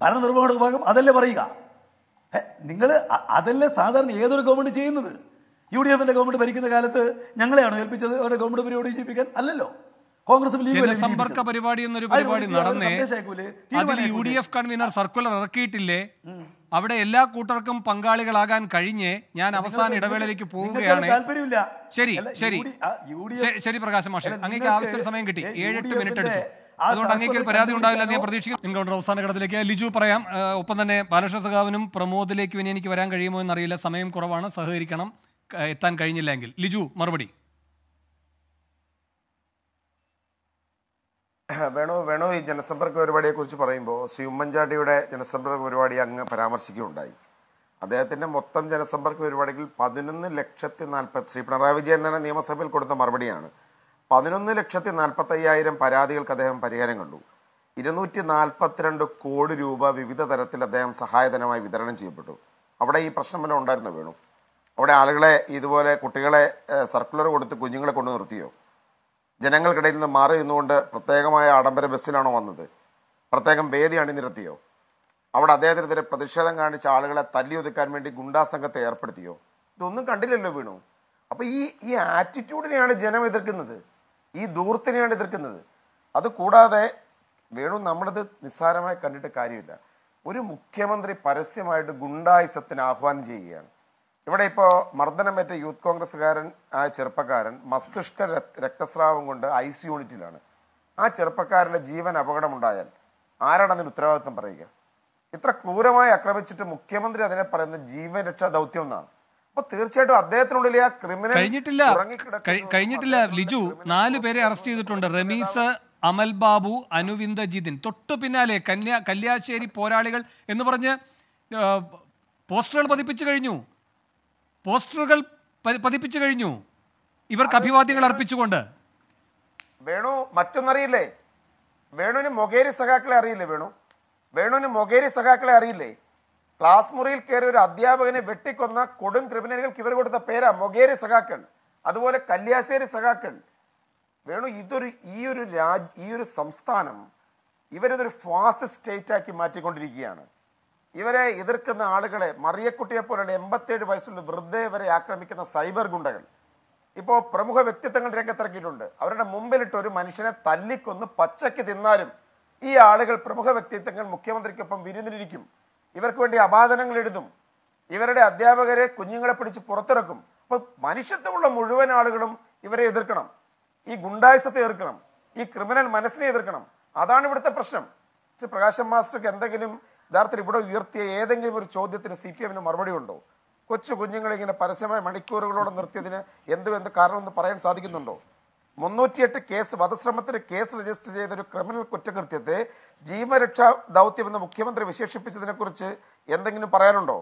ഭരണനിർവഹണ വിഭാഗം അതല്ലേ പറയുക? നിങ്ങൾ അതല്ലേ സാധാരണ ഏതൊരു ഗവൺമെന്റ് ചെയ്യുന്നത്? യു ഡി എഫിന്റെ ഗവൺമെന്റ് ഭരിക്കുന്ന കാലത്ത് ഞങ്ങളെയാണോ ഏൽപ്പിച്ചത് അവരുടെ ഗവൺമെന്റ് പരിപാടി ചെയ്യിപ്പിക്കാൻ? അല്ലല്ലോ. കോൺഗ്രസ് പരിപാടി എന്നൊരു പരിപാടി നടന്നേ, അതിൽ U D F convener circular ഇറക്കിയിട്ടില്ലേ, അവിടെ എല്ലാ കൂട്ടർക്കും പങ്കാളികളാകാൻ കഴിഞ്ഞേ. ഞാൻ അവസാന ഇടവേളയിലേക്ക് പോവുകയാണ്. ശരി ശരി ശരി പ്രകാശ് മാഷെ, അങ്ങേക്ക് ആവശ്യ സമയം കിട്ടി, 7-8 മിനിറ്റ് എടുത്തു, അതുകൊണ്ട് അങ്ങേക്ക് ഒരു പരാതി ഉണ്ടാവില്ല എന്ന് ഞാൻ പ്രതീക്ഷിക്കുന്നു. എൻകൗണ്ടർ അവസാന ഘട്ടത്തിലേക്ക് ലിജു പറയാം, ഒപ്പം തന്നെ ബാലകൃഷ്ണ സഖാവിനും പ്രമോദിലേക്കും ഇനി എനിക്ക് വരാൻ കഴിയുമോ എന്നറിയില്ല, സമയം കുറവാണ്, സഹകരിക്കണം എത്താൻ കഴിഞ്ഞില്ലെങ്കിൽ. ലിജു മറുപടി. വേണു ഈ ജനസമ്പർക്ക പരിപാടിയെ കുറിച്ച് പറയുമ്പോൾ ശ്രീ ഉമ്മൻചാണ്ടിയുടെ ജനസമ്പർക്ക പരിപാടി അങ്ങ് പരാമർശിക്കുകയുണ്ടായി. അദ്ദേഹത്തിന്റെ മൊത്തം ജനസമ്പർക്ക പരിപാടികൾ 11,40,000 ശ്രീ പിണറായി വിജയൻ തന്നെ നിയമസഭയിൽ കൊടുത്ത മറുപടിയാണ്. 11,40,000 പരാതികൾക്ക് അദ്ദേഹം പരിഹാരം കണ്ടു. 242 കോടി രൂപ വിവിധ തരത്തിൽ അദ്ദേഹം സഹായധനമായി വിതരണം ചെയ്യപ്പെട്ടു. അവിടെ ഈ പ്രശ്നം വല്ലതും ഉണ്ടായിരുന്നു വേണു? അവിടെ ആളുകളെ ഇതുപോലെ കുട്ടികളെ സർക്കുലർ കൊടുത്ത് കുഞ്ഞുങ്ങളെ കൊണ്ടു നിർത്തിയോ? ജനങ്ങൾക്കിടയിൽ നിന്ന് മാറി നിന്നുകൊണ്ട് പ്രത്യേകമായ ആഡംബര ബസ്സിലാണോ വന്നത്? പ്രത്യേകം വേദി അണിനിരത്തിയോ? അവിടെ അദ്ദേഹത്തിനെതിരെ പ്രതിഷേധം കാണിച്ച ആളുകളെ തല്ലിയൊതുക്കാൻ വേണ്ടി ഗുണ്ടാ സംഘത്തെ ഏർപ്പെടുത്തിയോ? ഇതൊന്നും കണ്ടില്ലല്ലോ വീണു. അപ്പോൾ ഈ ആറ്റിറ്റ്യൂഡിനെയാണ് ജനം എതിർക്കുന്നത്, ഈ ദൂർത്തിനെയാണ് എതിർക്കുന്നത്. അതുകൂടാതെ വേണു, നമ്മളത് നിസ്സാരമായി കണ്ടിട്ട് കാര്യമില്ല. ഒരു മുഖ്യമന്ത്രി പരസ്യമായിട്ട് ഗുണ്ടായുസത്തിന് ആഹ്വാനം ചെയ്യുകയാണ്. ഇവിടെ ഇപ്പോൾ മർദ്ദനമേറ്റ യൂത്ത് കോൺഗ്രസ്സുകാരൻ ആയ ചെറുപ്പക്കാരൻ മസ്തിഷ്ക രക്തസ്രാവം കൊണ്ട് IC യൂണിറ്റിലാണ്. ആ ചെറുപ്പക്കാരൻ്റെ ജീവൻ അപകടമുണ്ടായാൽ ആരാണ് അതിന് ഉത്തരവാദിത്വം പറയുക? ഇത്ര ക്രൂരമായി ആക്രമിച്ചിട്ട് മുഖ്യമന്ത്രി അതിനെ പറയുന്നത് ജീവരക്ഷാ ദൗത്യം എന്നാണ്. അപ്പോൾ തീർച്ചയായിട്ടും അദ്ദേഹത്തിനുള്ളിലെ ആ കഴിഞ്ഞിട്ടില്ല. ലിജു, 4 പേരെ അറസ്റ്റ് ചെയ്തിട്ടുണ്ട്. റമീസ്, അമൽ ബാബു, അനുവിന്ദ ജിതിൻ. തൊട്ടു പിന്നാലെ കല്യാശ്ശേരി പോരാളികൾ എന്ന് പറഞ്ഞ് പോസ്റ്ററുകൾ പതിപ്പിച്ചു കഴിഞ്ഞു. ഇവർക്ക് അഭിവാദ്യങ്ങൾ അർപ്പിച്ചുകൊണ്ട് വേണു, മറ്റൊന്നറിയില്ലേ വേണുവിന്? മൊകേരി സഖാക്കളെ അറിയില്ലേ വേണു? ക്ലാസ് മുറിയിൽ കയറി ഒരു അധ്യാപകനെ വെട്ടിക്കൊന്ന കൊടും ക്രിമിനലുകൾക്ക് ഇവർ കൊടുത്ത പേരാ മൊകേരി സഖാക്കൾ, അതുപോലെ കല്യാശ്ശേരി സഖാക്കൾ. വേണു, ഈ ഒരു സംസ്ഥാനം ഇവരിതൊരു ഫാസിസ്റ്റ് സ്റ്റേറ്റ് ആക്കി മാറ്റിക്കൊണ്ടിരിക്കുകയാണ്. ഇവരെ എതിർക്കുന്ന ആളുകളെ, മറിയക്കുട്ടിയെ പോലെയുള്ള 87 വയസ്സുള്ള വൃദ്ധയെ വരെ ആക്രമിക്കുന്ന സൈബർ ഗുണ്ടകൾ ഇപ്പോൾ പ്രമുഖ വ്യക്തിത്വങ്ങൾ രംഗത്തിറക്കിയിട്ടുണ്ട്. അവരുടെ മുമ്പിലിട്ട് ഒരു മനുഷ്യനെ തല്ലിക്കൊന്ന് പച്ചയ്ക്ക് തിന്നാലും ഈ ആളുകൾ, പ്രമുഖ വ്യക്തിത്വങ്ങൾ, മുഖ്യമന്ത്രിക്കൊപ്പം വിരുന്നിലിരിക്കും, ഇവർക്ക് വേണ്ടി അപാദനങ്ങൾ എഴുതും, ഇവരുടെ അധ്യാപകരെ, കുഞ്ഞുങ്ങളെ പിടിച്ച് പുറത്തിറക്കും. അപ്പോൾ മനുഷ്യത്വമുള്ള മുഴുവൻ ആളുകളും ഇവരെ എതിർക്കണം, ഈ ഗുണ്ടായുസത്തെ എതിർക്കണം, ഈ ക്രിമിനൽ മനസ്സിനെ എതിർക്കണം. അതാണ് ഇവിടുത്തെ പ്രശ്നം. ശ്രീ പ്രകാശൻ മാസ്റ്റർക്ക് എന്തെങ്കിലും യഥാർത്ഥത്തിൽ ഇവിടെ ഉയർത്തിയ ഏതെങ്കിലും ഒരു ചോദ്യത്തിന് CPM മറുപടി ഉണ്ടോ? കൊച്ചു കുഞ്ഞുങ്ങളിങ്ങനെ പരസ്യമായ മണിക്കൂറുകളോടെ നിർത്തിയതിന് എന്ത് കാരണമെന്ന് പറയാൻ സാധിക്കുന്നുണ്ടോ? 308 കേസ്, വധശ്രമത്തിന് കേസ് രജിസ്റ്റർ ചെയ്തൊരു ക്രിമിനൽ കുറ്റകൃത്യത്തെ ജീവരക്ഷാ ദൗത്യമെന്ന് മുഖ്യമന്ത്രി വിശേഷിപ്പിച്ചതിനെ കുറിച്ച് എന്തെങ്കിലും പറയാനുണ്ടോ?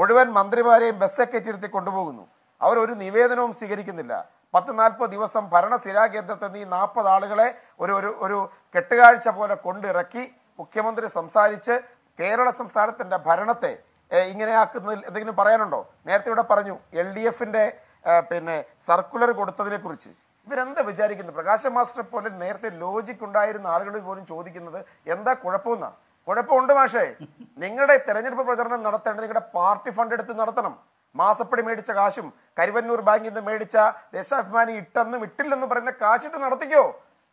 മുഴുവൻ മന്ത്രിമാരെയും ബസ്സെ കയറ്റിയിരുത്തി കൊണ്ടുപോകുന്നു, അവരൊരു നിവേദനവും സ്വീകരിക്കുന്നില്ല. 10-40 ദിവസം ഭരണസിരാ കേന്ദ്രത്തിൽ നിന്ന് ഈ 40 ആളുകളെ ഒരു കെട്ടുകാഴ്ച പോലെ കൊണ്ടിറക്കി മുഖ്യമന്ത്രി സംസാരിച്ച് കേരള സംസ്ഥാനത്തിൻ്റെ ഭരണത്തെ ഇങ്ങനെ ആക്കുന്നതിൽ എന്തെങ്കിലും പറയാനുണ്ടോ? നേരത്തെ ഇവിടെ പറഞ്ഞു LDF പിന്നെ സർക്കുലർ കൊടുത്തതിനെ കുറിച്ച് ഇവരെന്താ വിചാരിക്കുന്നത്? പ്രകാശ മാസ്റ്റർ പോലെ നേരത്തെ ലോജിക് ഉണ്ടായിരുന്ന ആളുകൾ പോലും ചോദിക്കുന്നത് എന്താ കുഴപ്പമെന്നാണ്. കുഴപ്പമുണ്ട് മാഷേ, നിങ്ങളുടെ തെരഞ്ഞെടുപ്പ് പ്രചരണം നടത്തേണ്ടത് നിങ്ങളുടെ പാർട്ടി ഫണ്ട് എടുത്ത് നടത്തണം. മാസപ്പടി മേടിച്ച കാശും കരുവന്നൂർ ബാങ്കിൽ നിന്ന് മേടിച്ച ദേശാഭിമാനി ഇട്ടെന്നും ഇട്ടില്ലെന്നും പറയുന്ന കാശിട്ട് നടത്തിക്കോ.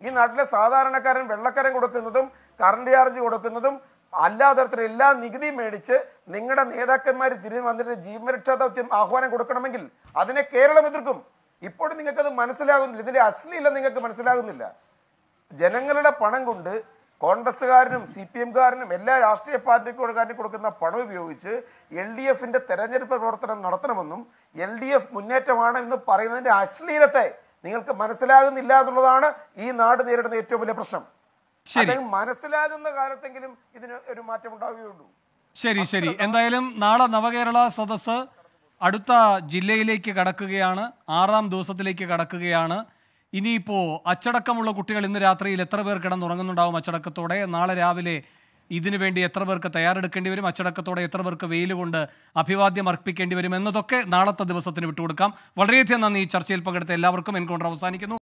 ഈ നാട്ടിലെ സാധാരണക്കാരൻ വെള്ളക്കരം കൊടുക്കുന്നതും കറണ്ട് ചാർജ് കൊടുക്കുന്നതും അല്ലാതരത്തിൽ എല്ലാ നികുതിയും മേടിച്ച് നിങ്ങളുടെ നേതാക്കന്മാർ തിരിഞ്ഞു വന്നിരുന്ന ജീവരക്ഷാ ദൗത്യം ആഹ്വാനം കൊടുക്കണമെങ്കിൽ അതിനെ കേരളം എതിർക്കും. ഇപ്പോഴും നിങ്ങൾക്കത് മനസ്സിലാകുന്നില്ല, ഇതിൻ്റെ അശ്ലീല നിങ്ങൾക്ക് മനസ്സിലാകുന്നില്ല. ജനങ്ങളുടെ പണം കൊണ്ട് കോൺഗ്രസ്സുകാരനും CPMകാരനും എല്ലാ രാഷ്ട്രീയ പാർട്ടിക്കാരനും കൊടുക്കുന്ന പണം ഉപയോഗിച്ച് LDFന്റെ തെരഞ്ഞെടുപ്പ് പ്രവർത്തനം നടത്തണമെന്നും LDF മുന്നേറ്റമാണ് എന്ന് പറയുന്നതിൻ്റെ അശ്ലീലത്തെ നിങ്ങൾക്ക് മനസ്സിലാകുന്നില്ല എന്നുള്ളതാണ് ഈ നാട് നേരിടുന്ന ഏറ്റവും വലിയ പ്രശ്നം. മനസ്സിലാകുന്ന കാലത്തെങ്കിലും ഇതിന് ഒരു മാറ്റം ഉണ്ടാവുകയുള്ളൂ. ശരി ശരി, എന്തായാലും നാളെ നവകേരള സദസ് അടുത്ത ജില്ലയിലേക്ക് കടക്കുകയാണ്, 6-ാം ദിവസത്തിലേക്ക് കടക്കുകയാണ്. Inipo, Achadakamula Kutil in the Ratri, Letraver Kadanuranganda, Machakatode, Nala Ravile, Idinvendi, Etraverka, Tayarad Kendi, Machakatode, Etraverka, Velunda, Apivadi, Mark Pick and Nala, the Vasatin to come, Valrethan, the Churchill Pagate, Lavercom, Encounter of Sanikano.